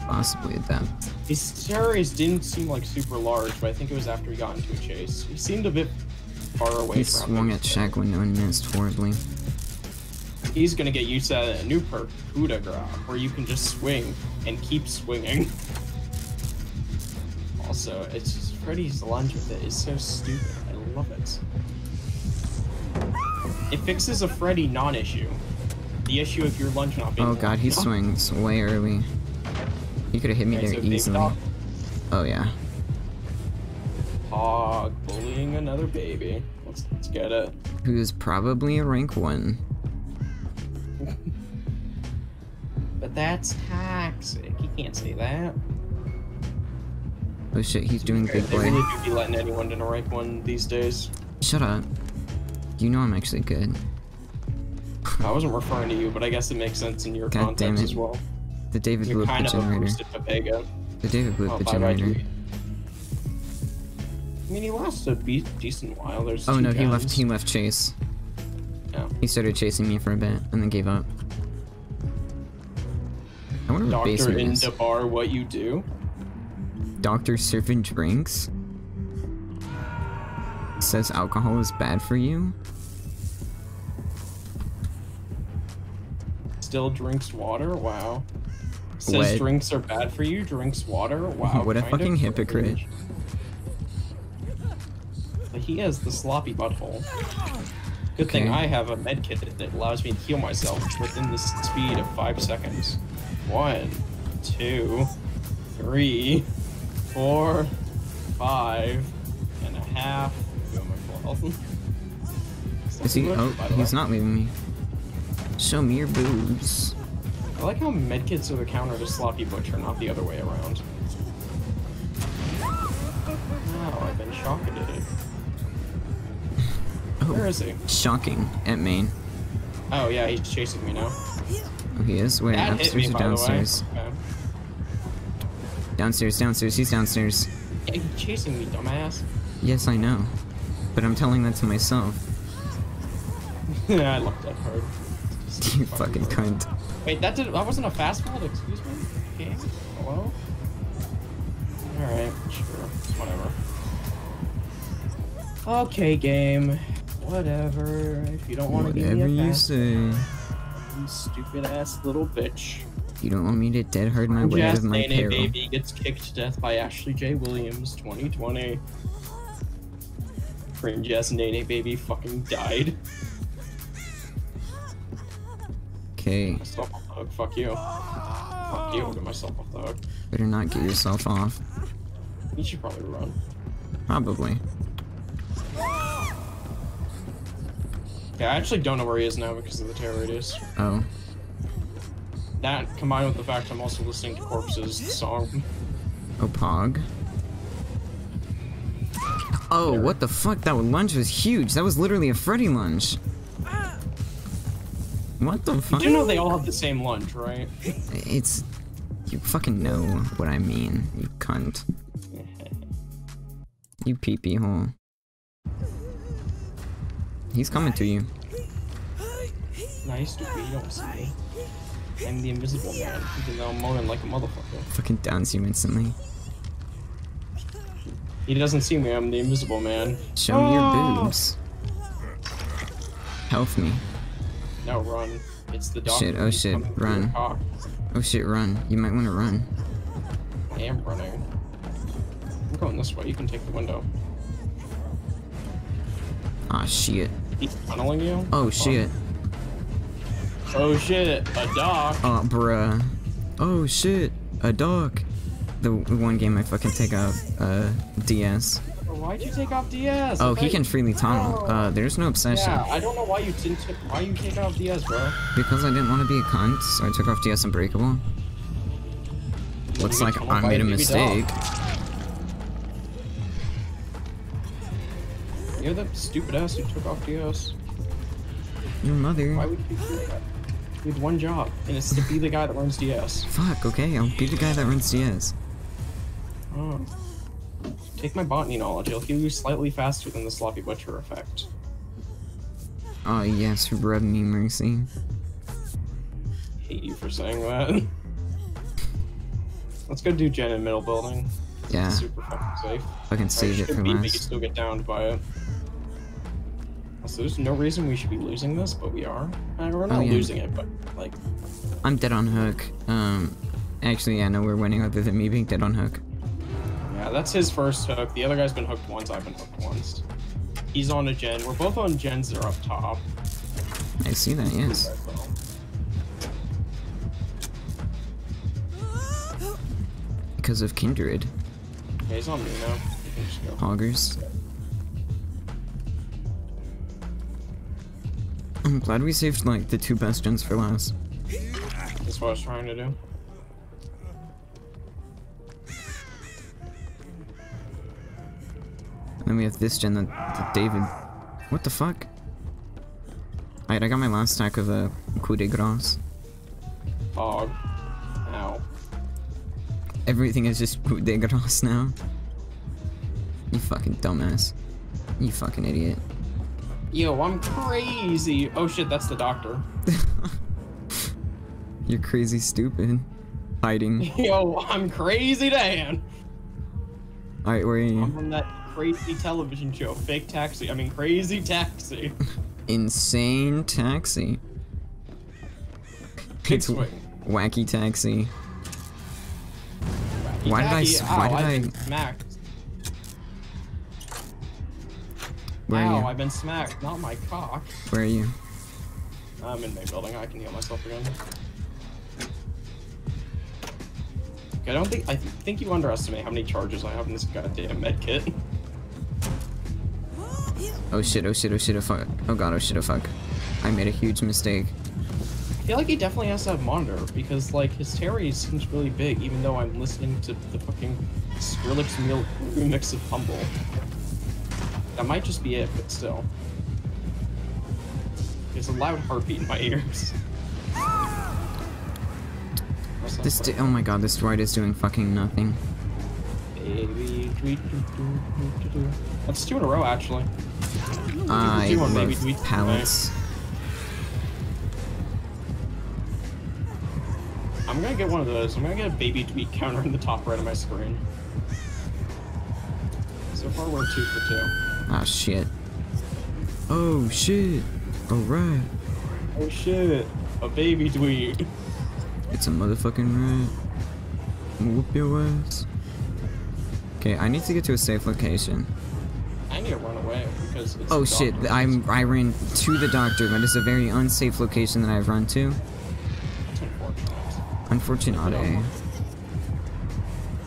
Possibly adept. His terrorist didn't seem like super large, but I think it was after he got into a chase. He seemed a bit far away he from He swung him. At Shack window and missed horribly. He's gonna get used to a new perk, Coup de grâce, where you can just swing and keep swinging. Also, it's just Freddy's lunge with it. It's so stupid. I love it. It fixes a Freddy non-issue. The issue of your lunge not being. Oh god, he swings way early. He could have hit me okay, there so easily. Oh yeah. Pog bullying another baby. Let's let's get it. Who's probably a rank one. But that's toxic. You can't say that. Oh shit, he's doing okay, big boy. They really do be letting anyone in a rank one these days. Shut up. You know I'm actually good. I wasn't referring to you, but I guess it makes sense in your God context as well. The David You're kind of generator. A to the David Blue oh, generator. Bye bye, I mean, he lost a be decent while. There's oh no, guys. he left. He left chase. Yeah. He started chasing me for a bit and then gave up. I wonder what basement in is. The bar, what you do? Doctor Servant drinks. says alcohol is bad for you? Still drinks water? Wow. Says what? Drinks are bad for you? Drinks water? Wow. What a fucking hypocrite. But he has the sloppy butthole. Good okay. thing I have a medkit that allows me to heal myself within the speed of five seconds. One, two, three, four, five and a half. Is he? Oh, he's not leaving me. Show me your boobs. I like how medkits are the counter to Sloppy Butcher, not the other way around. Wow, I've been shocked at it. Oh, where is he? Shocking at main. Oh yeah, he's chasing me now. Oh, he is? Wait, that upstairs me, or downstairs? Okay. Downstairs, downstairs, he's downstairs. Yeah, you're chasing me, dumbass. Yes, I know. But I'm telling that to myself. Yeah, I love that part. You fucking cunt. Wait, that did that wasn't a fast fold, excuse me? Game? Hello? Alright, sure. Whatever. Okay, game. Whatever. If you don't want to give me a fast fold, you say. You stupid ass little bitch. You don't want me to dead hard my way out of my peril. Baby gets kicked to death by Ashley J. Williams, twenty twenty. Cringe ass Nene baby fucking died. Okay. Myself off the hook. Fuck you. Fuck you. I'll get myself off the hook. Better not get yourself off. You should probably run. Probably. Yeah, I actually don't know where he is now because of the terror it is. Oh. That, combined with the fact I'm also listening to Corpse's song. Oh, Pog. Oh, there. What the fuck? That lunge was huge. That was literally a Freddy lunge. What the fuck? You know they all have the same lunge, right? It's... You fucking know what I mean, you cunt. You pee-pee hole. He's coming to you. Nice to be, you don't see me. I'm the invisible man, even though I'm moaning like a motherfucker. Fucking downs you instantly. He doesn't see me, I'm the invisible man. Show oh. me your boobs. Help me. No, run. It's the dog. Shit, oh shit, run. Oh shit, run. You might want to run. I am running. I'm going this way, you can take the window. Ah, shit. He's tunneling you? Oh, oh. shit. Oh shit, a dog. Oh, bruh. Oh shit, a dog. The one game I fucking take off, uh, D S. Why'd you take off D S? Oh, okay. He can freely tunnel. Oh. Uh, there's no obsession. Yeah, I don't know why you didn't. Why you take off D S, bro? Because I didn't want to be a cunt, so I took off D S Unbreakable. Looks like I made a mistake. You're the stupid ass who took off D S. Your mother. Why would you do that? We have one job, and it's to be the guy that runs D S. Fuck, okay, I'll be the guy that runs D S. Oh. Take my botany knowledge, it'll heal you slightly faster than the Sloppy Butcher effect. Oh yes, rub me mercy. Hate you for saying that. Let's go do Jen in middle building. Yeah. It's super fucking safe. Fucking save it for last. We can still get downed by it. So there's no reason we should be losing this, but we are. Uh, we're not oh, yeah. losing it, but like. I'm dead on hook. Um, actually, yeah, no, we're winning other than me being dead on hook. Yeah, that's his first hook. The other guy's been hooked once. I've been hooked once. He's on a gen. We're both on gens that are up top. I see that. Yes. Because of Kindred. Yeah, he's on me now. You can just go. Hoggers. I'm glad we saved, like, the two best gens for last. That's what I was trying to do. And then we have this gen, the, the David... What the fuck? Alright, I got my last stack of a uh, Coup de grâce. Fog. Ow. Everything is just Coup de grâce now. You fucking dumbass. You fucking idiot. Yo, I'm crazy. Oh shit, that's the doctor. You're crazy stupid. Hiding. Yo, I'm crazy Dan. Alright, where are you? I'm from that crazy television show, Fake Taxi. I mean, Crazy Taxi. Insane Taxi. It's Wacky Taxi. Wacky why tacky. did I? Why Ow, did I've I? Smacked. Where Ow, are you? I've been smacked. Not my cock. Where are you? I'm in my building. I can heal myself again. I don't think- I th think you underestimate how many charges I have in this goddamn med kit. Oh shit, oh shit, oh shit, oh fuck. Oh god, oh shit, oh fuck. I made a huge mistake. I feel like he definitely has to have a monitor, because, like, his terry seems really big, even though I'm listening to the fucking Skrillex meal remix of Humble. That might just be it, but still. There's a loud heartbeat in my ears. This di- oh my god, this droid is doing fucking nothing. Baby, do, do, do, do, do. That's two in a row, actually. I do one, love baby, do, do, pallets. I'm gonna get one of those. I'm gonna get a baby tweet counter in the top right of my screen. So far, we're two for two. Ah, oh, shit. Oh, shit. Alright. Oh, shit. A baby tweet. It's a motherfucking rat. I'ma whoop your ass. Okay, I need to get to a safe location. I need to run away because it's oh shit, I'm, I ran to the doctor. That is a very unsafe location that I've run to. That's unfortunate. Unfortunate. Eh?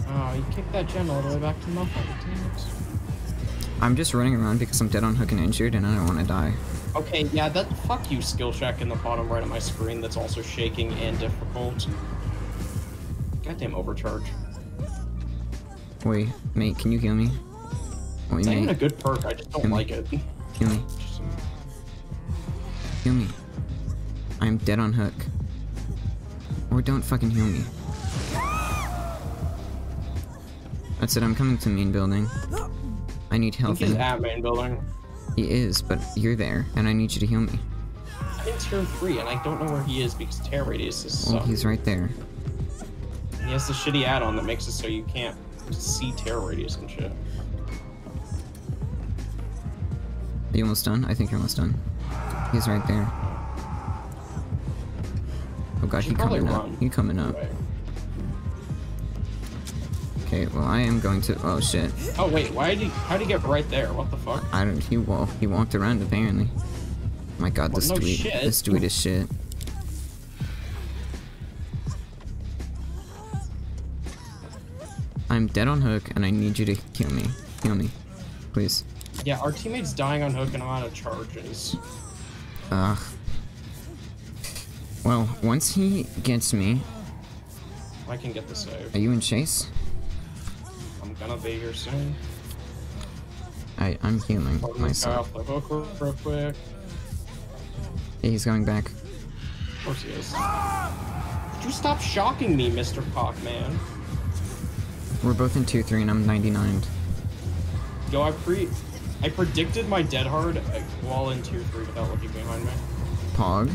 Oh, you kicked that gem all the way back to nothing. I'm just running around because I'm dead on hook and injured and I don't want to die. Okay, yeah, that fuck you skill check in the bottom right of my screen that's also shaking and difficult. Goddamn overcharge. Wait, mate, can you heal me? Wait, it's not even a good perk, I just don't like it. Heal me. Heal me. I'm dead on hook. Or don't fucking heal me. That's it, I'm coming to main building. I need help. He's at main building. He is, but you're there, and I need you to heal me. I'm in tier three, and I don't know where he is because tear radius is so. Well, he's right there. And he has the shitty add-on that makes it so you can't see tear radius and shit. Are you almost done? I think you're almost done. He's right there. Oh god, he's coming up. He's coming up. Right. Okay, well I am going to- oh shit. Oh wait, why did he- how'd he get right there? What the fuck? I don't- he, well, he walked around apparently. Oh my god, well, this no dude- shit. This dude is shit. I'm dead on hook and I need you to heal me. Heal me. Please. Yeah, our teammate's dying on hook and I'm out of charges. Ugh. Well, once he gets me- I can get the save. Are you in chase? Gonna be here soon. I I'm healing oh, myself. Real quick. Yeah, he's going back. Of course he is. Could you stop shocking me, Mister Cockman? We're both in two three and I'm ninety-nine. Yo, I pre I predicted my Dead Hard while in two three without looking behind me. Pog.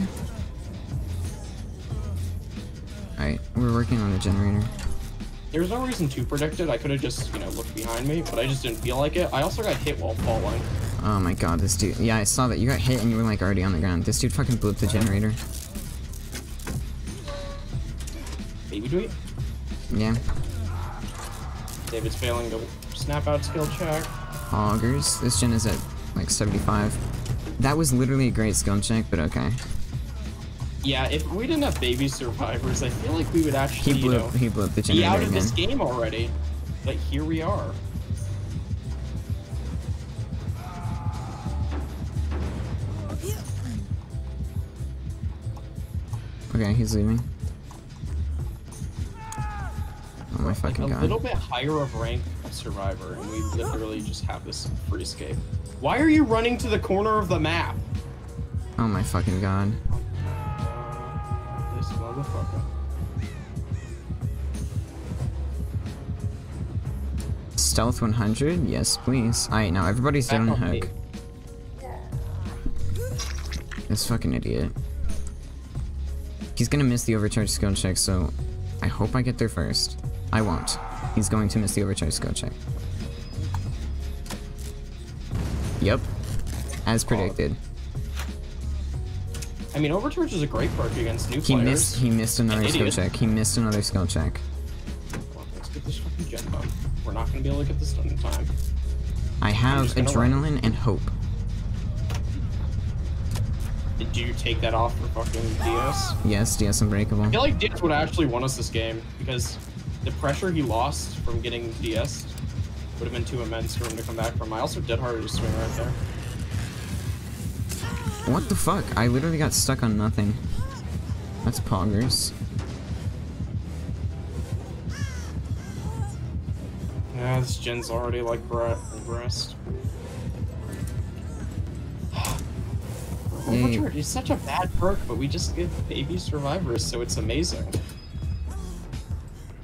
Alright, we're working on a generator. There's no reason to predict it. I could have just, you know, looked behind me, but I just didn't feel like it. I also got hit while falling. Oh my god, this dude. Yeah, I saw that. You got hit and you were, like, already on the ground. This dude fucking blew up the generator. Baby do it? Yeah. David's failing the snap out skill check. Augers. This gen is at, like, seventy-five. That was literally a great skill check, but okay. Yeah, if we didn't have baby survivors, I feel like we would actually, he blew, you know, he blew up the be out of again. this game already. But here we are. Okay, he's leaving. Oh my fucking like a god. A little bit higher of rank survivor, and we literally just have this free escape. Why are you running to the corner of the map? Oh my fucking god. Stealth one hundred? Yes, please. Alright, now everybody's down on hook. This fucking idiot. He's gonna miss the overcharge skill check, so I hope I get there first. I won't. He's going to miss the overcharge skill check. Yep. As predicted. I mean, Overcharge is a great perk against new he players. Missed, he missed another An skill idiot. check. He missed another skill check. Well, let's get this fucking gen bump. We're not going to be able to get this done in time. I have Adrenaline work. and Hope. Did you take that off for fucking D S? Yes, D S Unbreakable. I feel like D S would actually won us this game, because the pressure he lost from getting D S would have been too immense for him to come back from. I also Dead Hard to swing right there. What the fuck? I literally got stuck on nothing. That's poggers. Yeah, this gen's already like breast. Hey. It's such a bad perk, but we just give baby survivors, so it's amazing.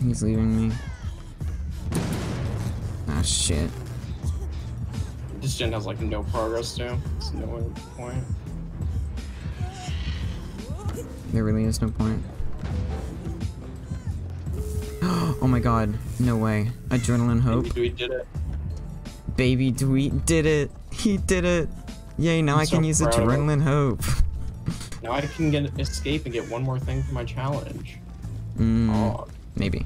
He's leaving me. Ah, shit. This gen has like no progress too. There's no point. There really is no point. Oh my god, no way. Adrenaline Hope. Baby Dweet did it. Baby Dweet did it. He did it. Yay, now I'm I can so use Adrenaline Hope. Now I can get escape and get one more thing for my challenge. Mm, oh. Maybe.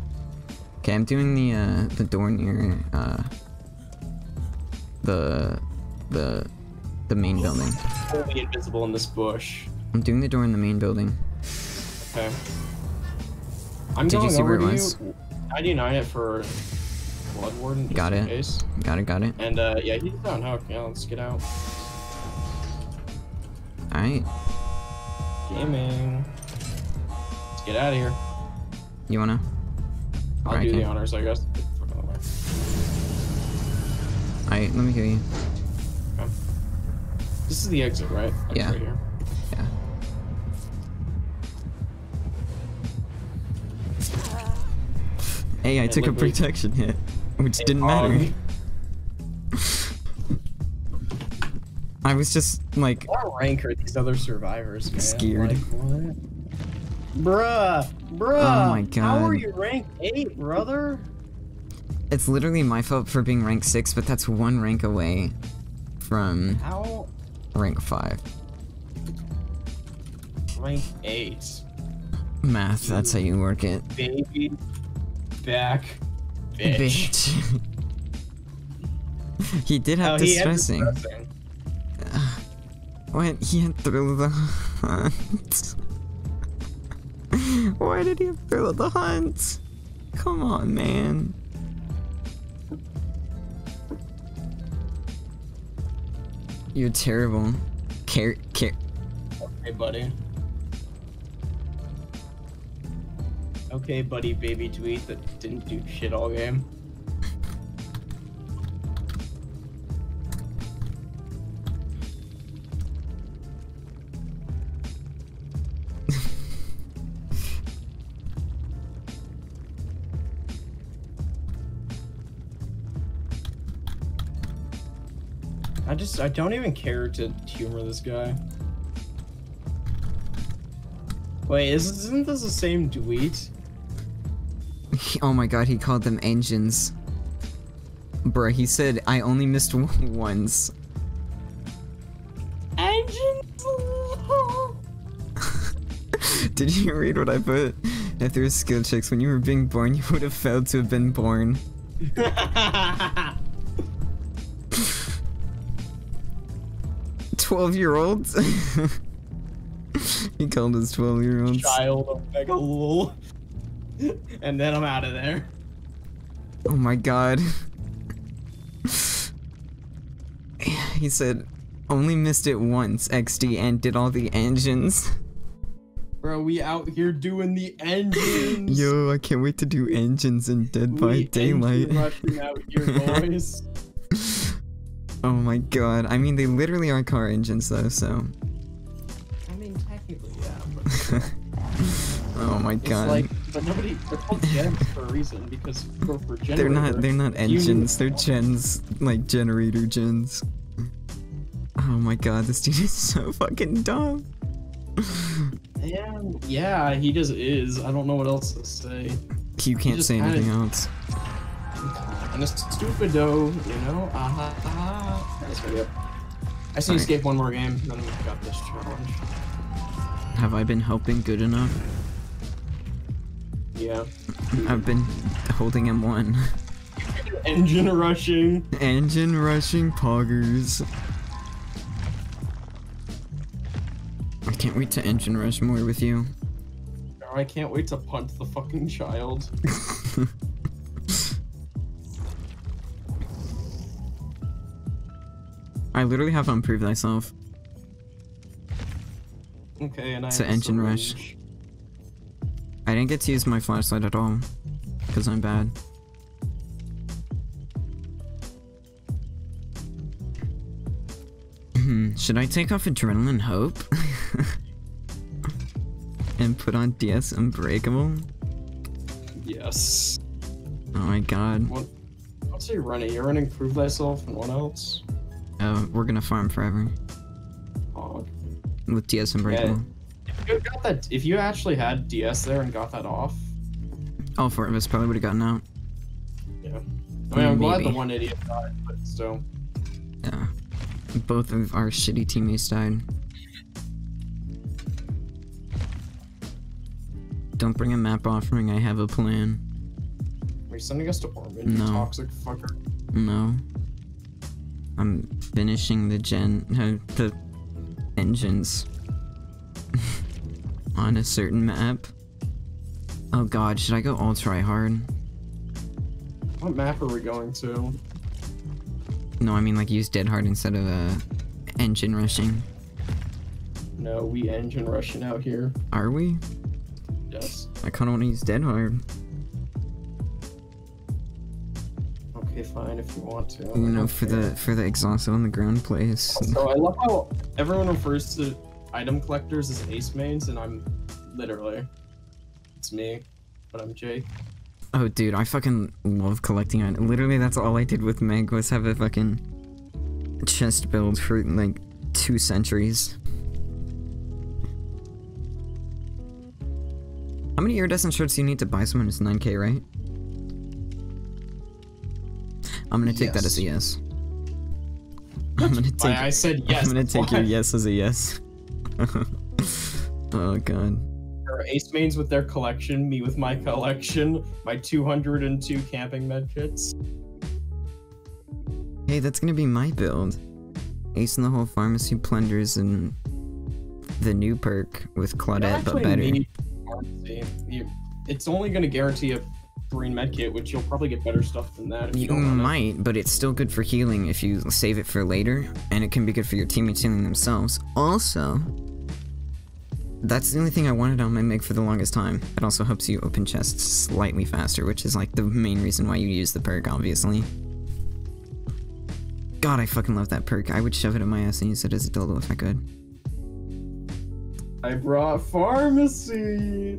Okay, I'm doing the uh, the door near uh, the the the main building. Totally invisible in this bush. I'm doing the door in the main building. Okay. I'm Did going you see over where it was? You. I denied it for Blood Warden. Got it. Case. Got it. Got it. And uh, yeah, he's down hook. Yeah, let's get out. Alright. Gaming. Let's get out of here. You wanna? I'll or do the honors, I guess. Alright, let me hear you. Okay. This is the exit, right? That's yeah. Right here. Yeah. Hey, I and took a protection hit, which didn't matter. On. I was just like, what rank are these other survivors, man? Scared. Like, what? Bruh, bruh. Oh my god. How are you rank eight, brother? It's literally my fault for being rank six, but that's one rank away from How? rank five. Rank eight. Math. Dude, that's how you work it. Baby, back, bitch. bitch. He did have oh, distressing. Went he had Thrill of the Hunt. Why did he have Thrill of the Hunt? Come on, man. You're terrible. Care, care. Okay, buddy. Okay, buddy, baby tweet that didn't do shit all game. I just, I don't even care to humor this guy. Wait, isn't this the same Dweet? Oh my god, he called them engines. Bruh, he said, I only missed one once. Engines? Did you read what I put? If there were skill checks, when you were being born, you would have failed to have been born. twelve year olds? He called us twelve year olds. Child of Megalul. And then I'm out of there. Oh my god. He said, only missed it once, X D, and did all the engines. Bro, we out here doing the engines. Yo, I can't wait to do engines in Dead by Daylight. Rushing out here, boys. Oh my god, I mean, they literally are car engines though, so... I mean, technically, yeah, but... Oh my god. It's like, but nobody... They're called gens for a reason, because for, for generator... They're not, they're not engines, they're gens, like, generator gens. Oh my god, this dude is so fucking dumb. And, yeah, he just is. I don't know what else to say. You can't say anything kinda... else. And it's stupid though, you know? Uh-huh, uh-huh. Nice video. I see you skip one more game, then we've got this challenge. Have I been helping good enough? Yeah. I've been holding him one. Engine rushing. Engine rushing poggers. I can't wait to engine rush more with you. I can't wait to punch the fucking child. I literally have Improve Thyself. Okay, and I it's an engine rush. rush. I didn't get to use my flashlight at all, because I'm bad. Should I take off Adrenaline Hope? And put on D S Unbreakable? Yes. Oh my god. What, what's he running? You're running Prove Thyself and what else? Uh, we're gonna farm forever. Oh. With D S Unbreakable. Yeah. If you got that, if you actually had D S there and got that off... All four of us probably would've gotten out. Yeah. I mean, Maybe. I'm glad the one idiot died, but still. Yeah. Both of our shitty teammates died. Don't bring a map offering, I have a plan. Are you sending us to Ormond, no. You toxic fucker? No. I'm finishing the gen- uh, the engines. On a certain map. Oh god, should I go all try hard? What map are we going to? No, I mean like use Dead Hard instead of uh, engine rushing. No, we engine rushing out here. Are we? Yes. I kind of want to use Dead Hard. Okay, fine if you want to. You know, for the for the exhaust on the ground place. So I love how everyone refers to item collectors as ace mains, and I'm literally it's me, but I'm Jake. Oh, dude, I fucking love collecting items. Literally, that's all I did with Meg was have a fucking chest build for, like, two centuries. How many iridescent shirts do you need to buy someone who's nine K, right? I'm gonna take yes. that as a yes. I'm gonna take- I said yes, I'm gonna take your yes as a yes. Oh, god. Ace mains with their collection, me with my collection, my two hundred and two camping med kits. Hey, that's gonna be my build. Ace in the whole pharmacy plunders and the new perk with Claudette, but better. You, it's only gonna guarantee a green med kit, which you'll probably get better stuff than that. If you you don't might, it. But it's still good for healing if you save it for later, and it can be good for your teammates healing themselves. Also, that's the only thing I wanted on my Meg for the longest time. It also helps you open chests slightly faster, which is like the main reason why you use the perk, obviously. God, I fucking love that perk. I would shove it in my ass and use it as a dildo if I could. I brought pharmacy!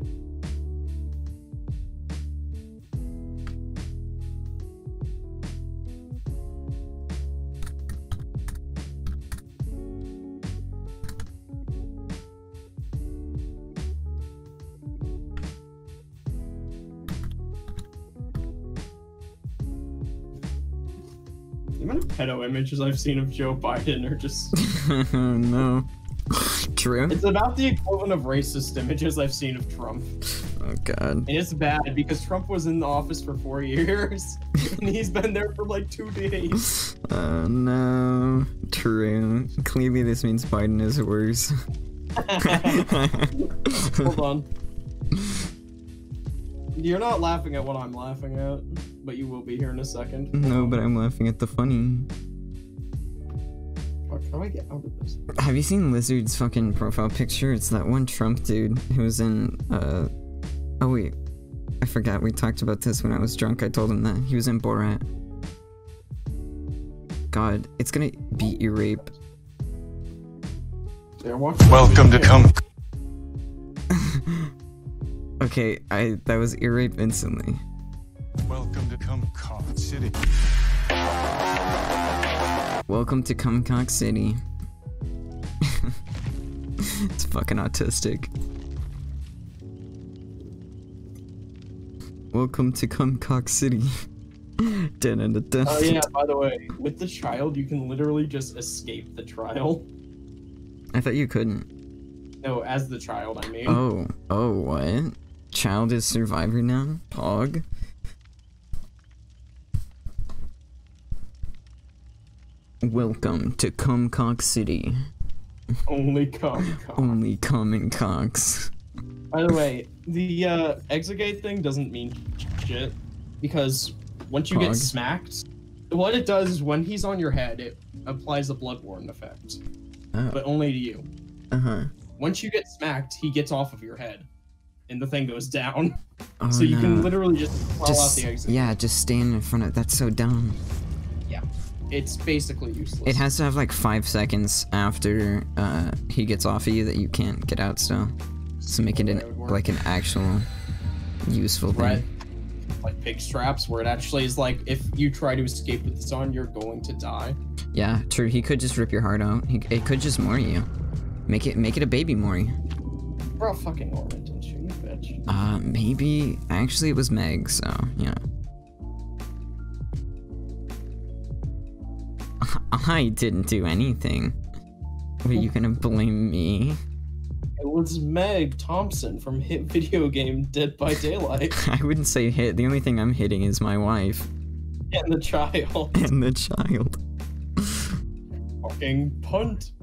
Pedo images I've seen of Joe Biden are just... Oh no. True. It's about the equivalent of racist images I've seen of Trump. Oh god. And it's bad because Trump was in the office for four years and he's been there for like two days. Oh no. True. Clearly this means Biden is worse. Hold on. You're not laughing at what I'm laughing at. But you will be here in a second. No, but I'm laughing at the funny. How do I get out of this? Have you seen Lizard's fucking profile picture? It's that one Trump dude who was in, uh... Oh, wait. I forgot. We talked about this when I was drunk. I told him that. He was in Borat. God, it's gonna beat your rape. Welcome to come... Okay, I... That was ear rape instantly. Welcome to Cumcock City. Welcome to Cumcock City. It's fucking autistic. Welcome to Cumcock City. Dun, dun, dun, dun. Oh yeah, by the way, with the child, you can literally just escape the trial. I thought you couldn't. No, as the child, I mean. Oh, oh, what? Child is survivor now? Pog? Welcome to Cum Cock City. Only cum cocks. Only cum and cocks. By the way, the uh, exegate thing doesn't mean shit, because once you Pog. get smacked, what it does is when he's on your head, it applies a bloodborne effect, oh. but only to you. Uh-huh. Once you get smacked, he gets off of your head, and the thing goes down. Oh, so you no. can literally just throw out the exegate. Yeah, just stand in front of. That's so dumb. Yeah. It's basically useless. It has to have like five seconds after uh, he gets off of you that you can't get out still. So make it an, like an actual useful thing. Right. Like pig straps where it actually is like if you try to escape with this on, you're going to die. Yeah, true. He could just rip your heart out. He, it could just moor you. Make it make it a baby mooring. Bro, fucking Ormond, didn't you, you bitch? Uh, maybe. Actually, it was Meg, so, yeah. I didn't do anything. Are you gonna blame me? It was Meg Thompson from hit video game Dead by Daylight. I wouldn't say hit. The only thing I'm hitting is my wife. And the child. And the child. Fucking punt.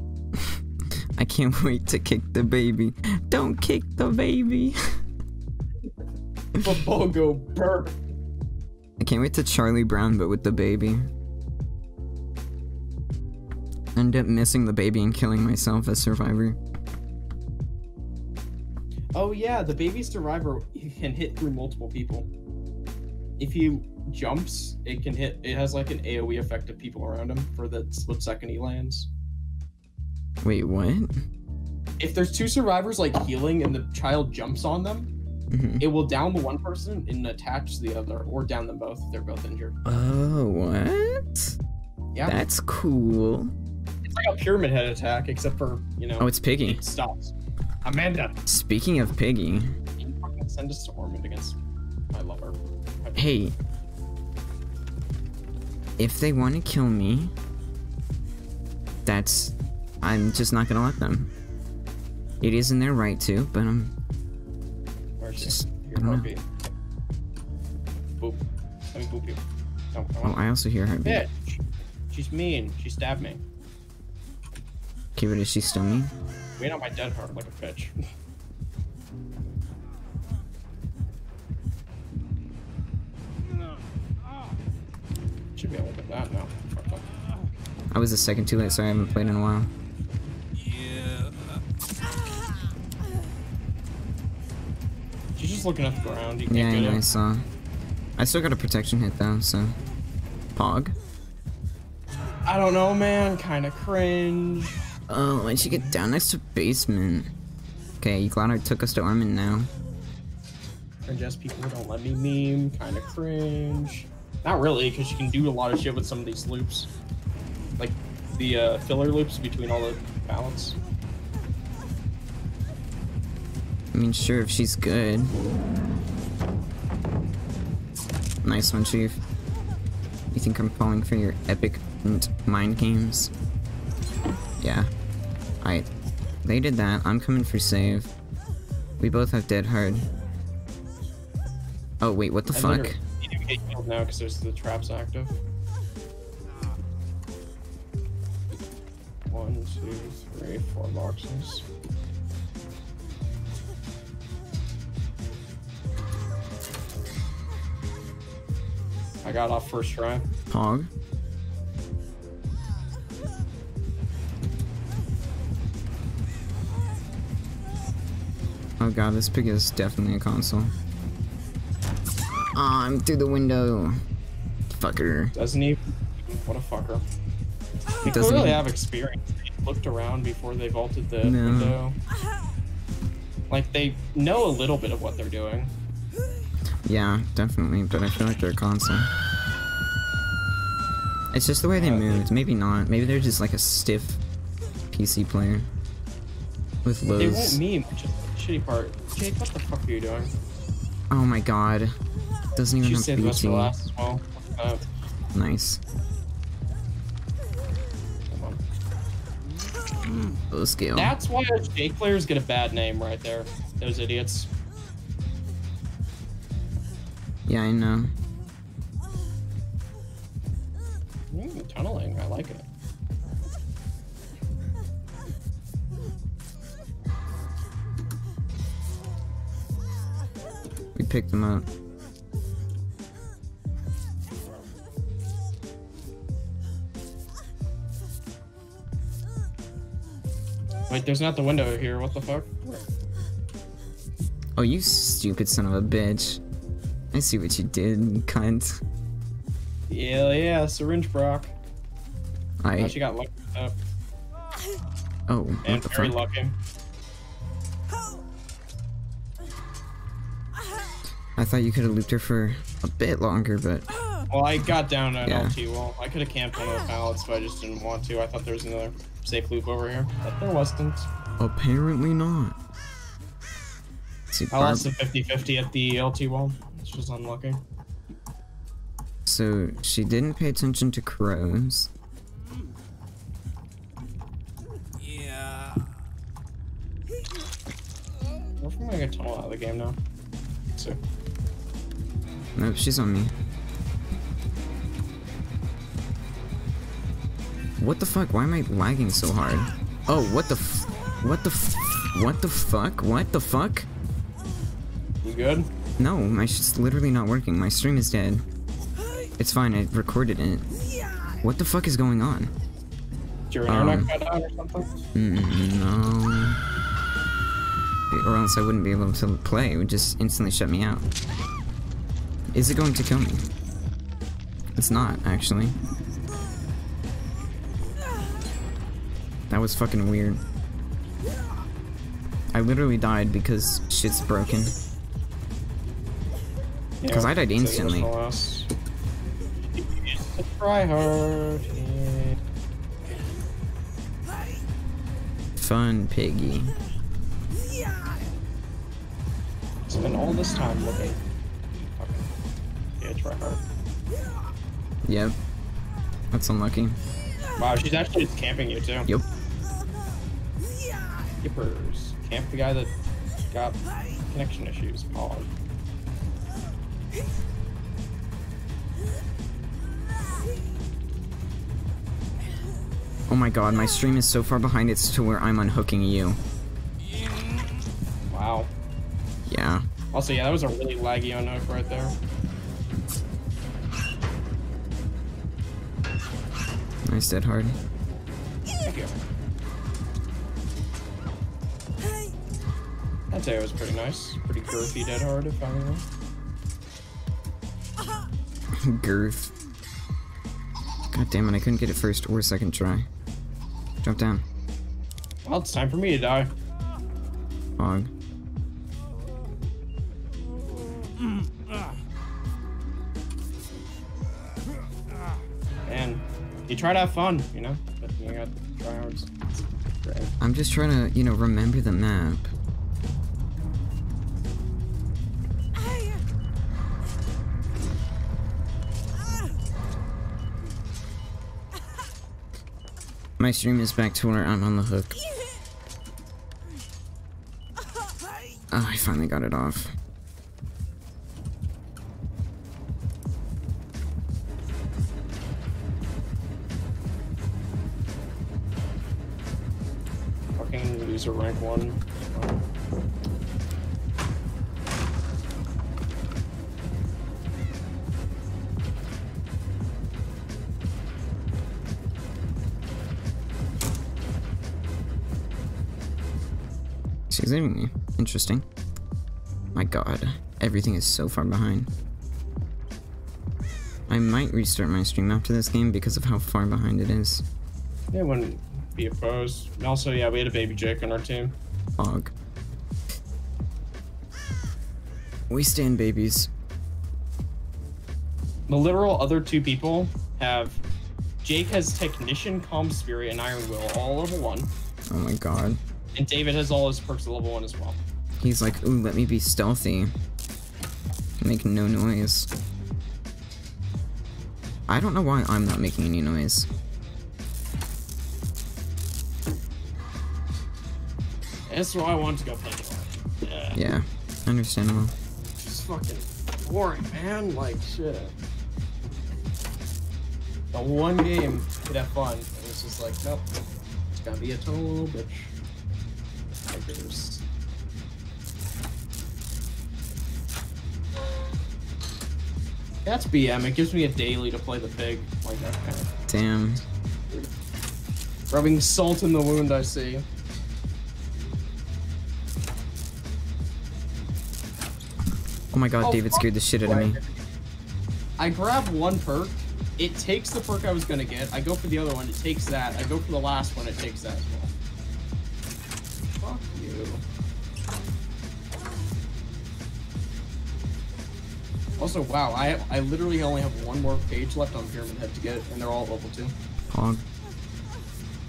I can't wait to kick the baby. Don't kick the baby. Babogo burp. I can't wait to Charlie Brown, but with the baby. End up missing the baby and killing myself as survivor. Oh yeah, the baby survivor can hit through multiple people. If he jumps, it can hit. It has like an AoE effect of people around him for the split second he lands. Wait, what? If there's two survivors like healing and the child jumps on them, mm-hmm. it will down the one person and attach the other, or down them both if they're both injured. Oh, what? Yeah. That's cool. It's like a pyramid head attack, except for, you know... Oh, it's Piggy. It stops. Amanda! Speaking of Piggy... Can you fucking send us to Ormond against my lover? Hey. If they want to kill me... That's... I'm just not gonna let them. It is in their right to, but I'm... Where's just... Your I don't heartbeat. Know. Boop. Let me boop you. No, I oh, I also hear her. Yeah. She's mean. She stabbed me. Okay, but is she still me? Wait on my dead heart like a bitch. Should be able to get that now. I was a second too late, so I haven't played in a while. Yeah. She's just looking at the ground. You can't yeah, get yeah, it. I saw. I still got a protection hit though, so. Pog. I don't know, man. Kind of cringe. Oh, why'd you get down next to basement? Okay, you glad I took us to Ormond now. Cringe ass people who don't let me meme. Kind of cringe. Not really, because you can do a lot of shit with some of these loops. Like the uh, filler loops between all the balance. I mean, sure, if she's good. Nice one, Chief. You think I'm falling for your epic... mind games. Yeah. I. They did that. I'm coming for save. We both have Dead Hard. Oh, wait, what the I fuck? You do get killed now because there's the traps active. One, two, three, four boxes. I got off first try. Pog. Oh god, this pig is definitely a console. Oh, I'm through the window. Fucker. Doesn't he? What a fucker. He doesn't clearly have experience. They looked around before they vaulted the no. window. Like, they know a little bit of what they're doing. Yeah, definitely, but I feel like they're a console. It's just the way they uh, moved. Maybe not. Maybe they're just like a stiff P C player. With loads. They won't meme, which is shitty part. Jake, what the fuck are you doing? Oh my god. Doesn't even have B T. Well. Uh, Nice. Those scale. That's why those J players get a bad name right there. Those idiots. Yeah, I know. Ooh, tunneling. I like it. We picked them up. Wait, there's not the window here. What the fuck? Oh, you stupid son of a bitch. I see what you did, you cunt. Yeah, yeah, syringe Brock. I. Now she got lucky with that. Oh, what and the very fuck? Lucky. I thought you could have looped her for a bit longer, but. Well, I got down an yeah. L T wall. I could have camped on the pallets, but I just didn't want to. I thought there was another safe loop over here, but there wasn't. Apparently not. See, I lost a fifty fifty at the L T wall. It's just unlucky. So she didn't pay attention to crows. Yeah. Where am I gonna get tunnel out of the game now? So. Nope, she's on me. What the fuck? Why am I lagging so hard? Oh, what the f- What the f- What the fuck? What the fuck? You good? No, my shit's literally not working. My stream is dead. It's fine, I recorded it. What the fuck is going on? Did your internet um, cut out or something? No. Or else I wouldn't be able to play. It would just instantly shut me out. Is it going to kill me? It's not, actually. That was fucking weird. I literally died because shit's broken. Because yeah, I died instantly. Try hard. Yeah. Fun, Piggy. Spend all this time looking. Okay. Yeah, try hard. Yep. That's unlucky. Wow, she's actually just camping you too. Yep. Yippers. Camp the guy that got connection issues. Pog. Oh my god, my stream is so far behind it's to where I'm unhooking you. Wow. Yeah. Also, yeah, that was a really laggy unhook right there. Nice, Dead Hard. Thank you. That day was pretty nice. Pretty girthy Dead Hard, if I remember. Girth. God damn it, I couldn't get it first or second try. Jump down. Well, it's time for me to die. Pog. Man, you try to have fun, you know? But you got tryhards. I'm just trying to, you know, remember the map. My stream is back to where I'm on the hook. Oh, I finally got it off. Fucking loser rank one. She's leaving me. Interesting. My god. Everything is so far behind. I might restart my stream after this game because of how far behind it is. It wouldn't be opposed. And also, yeah, we had a baby Jake on our team. Fog. We stand babies. The literal other two people have... Jake has Technician, Calm Spirit, and Iron Will all level one. Oh my god. And David has all his perks at level one as well. He's like, ooh, let me be stealthy. Make no noise. I don't know why I'm not making any noise. That's why I wanted to go play the yeah. yeah, understandable. It's fucking boring, man. Like, shit. The one game could have fun, and it's just like, nope. It's gotta be a total little bitch. Like, there's... That's B M. It gives me a daily to play the pig. Like that kind of. Damn. Rubbing salt in the wound, I see. Oh my god, oh, David scared the shit out of me. I grab one perk. It takes the perk I was gonna get. I go for the other one. It takes that. I go for the last one. It takes that as well. Fuck you. Also, wow, I I literally only have one more page left on Pyramid Head to get, and they're all level two. Pog.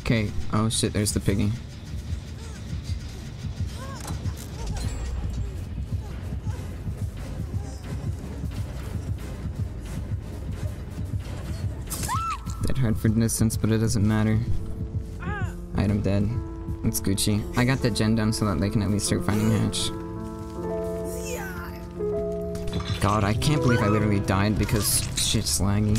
Okay. Oh shit, there's the piggy. Dead hard for distance, but it doesn't matter. Item dead. It's Gucci. I got that gen down so that they can at least start finding hatch. God, I can't believe I literally died because shit's laggy.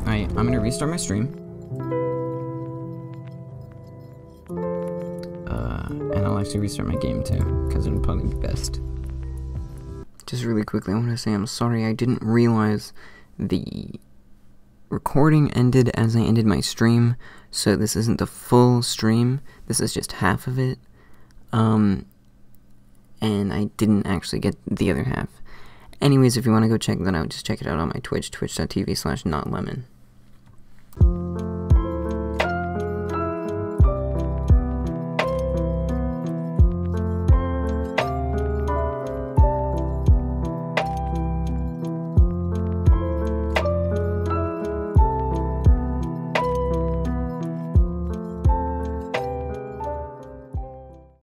Alright, I'm gonna restart my stream. Uh, and I'll actually restart my game too, because it'll probably be best. Just really quickly, I want to say I'm sorry, I didn't realize the recording ended as I ended my stream, so this isn't the full stream. This is just half of it, um, and I didn't actually get the other half. Anyways, if you want to go check that out, just check it out on my Twitch, twitch.tv slash notlemon.